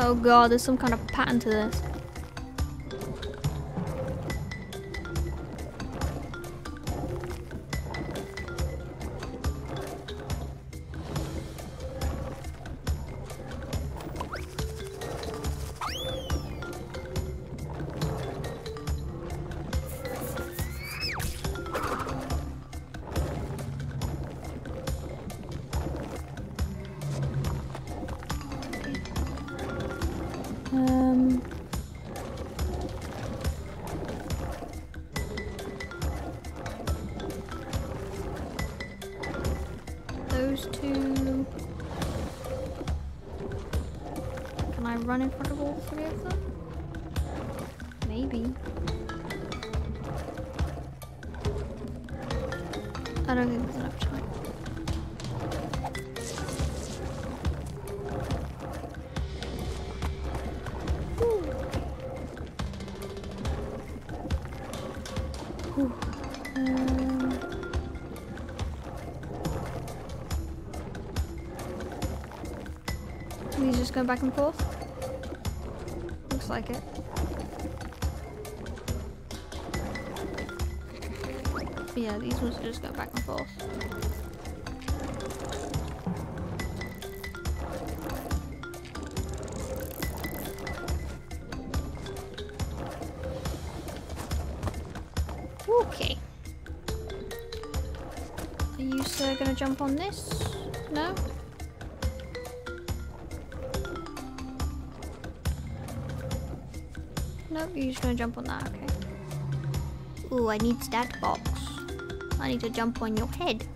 Oh God, there's some kind of pattern to this. Um. Those two. Can I run in front of all three of them? Maybe. I don't think there's enough time. He's just going back and forth. Looks like it. Yeah, these ones are just going back and forth. Okay. Are you, sir, gonna jump on this? No? No, you're just gonna jump on that, okay. Ooh, I need that box. I need to jump on your head.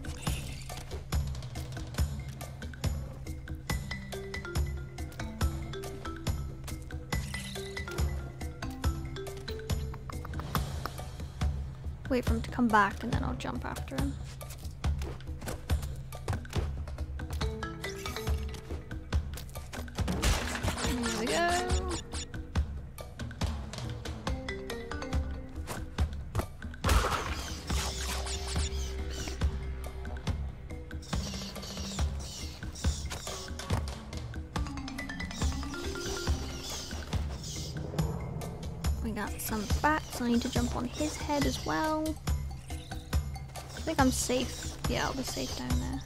Wait for him to come back and then I'll jump after him. There we go. We got some bats. I need to jump on his head as well. I think I'm safe. Yeah, I'll be safe down there.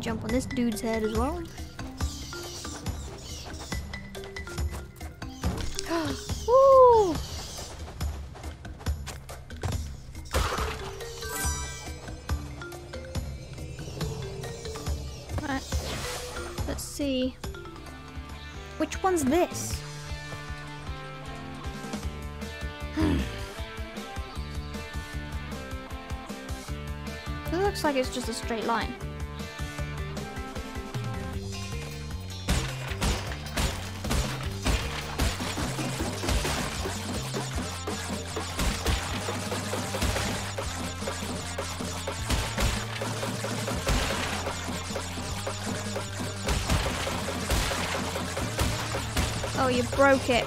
Jump on this dude's head as well. Woo! Right. Let's see. Which one's this? It looks like it's just a straight line. You broke it.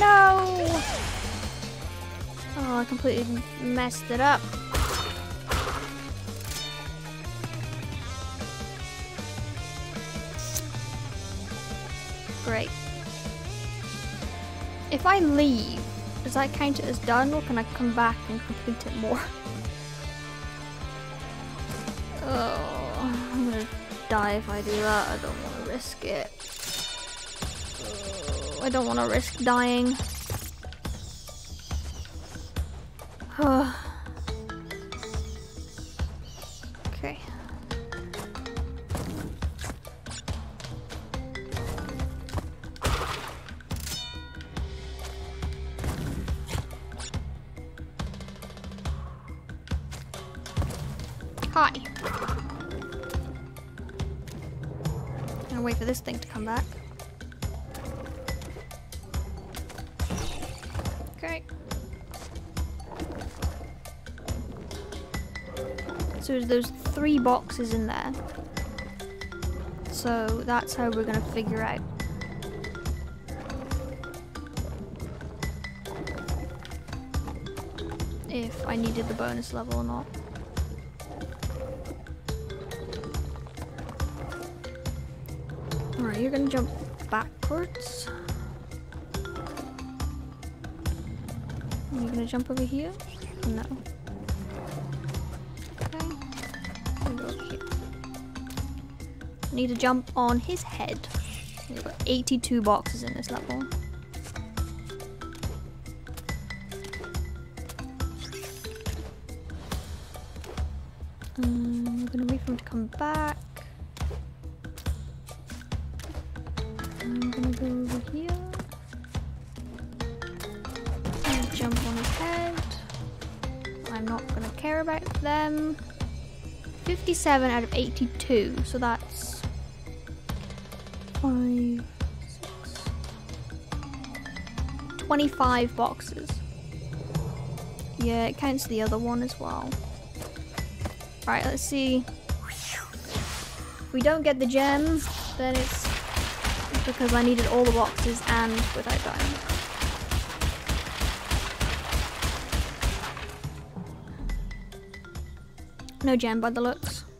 No! Oh, I completely messed it up. Great. If I leave, does that count it as done, or can I come back and complete it more? Oh, I'm gonna die if I do that. I don't want to risk it. Oh, I don't want to risk dying. Okay. Hi. Wait for this thing to come back. Okay. So there's those three boxes in there. So that's how we're gonna figure out. If I needed the bonus level or not. Alright, you're gonna jump backwards. Are you gonna jump over here? No. Okay. We'll go over here. Need to jump on his head. We've got eighty-two boxes in this level. Um, we're gonna wait for him to come back. I'm gonna go over here and jump on his head. I'm not gonna care about them. fifty-seven out of eighty-two, so that's five, six, twenty-five boxes. Yeah, it counts the other one as well. Right, let's see. If we don't get the gem, then it's because I needed all the boxes and without dying. No gem by the looks.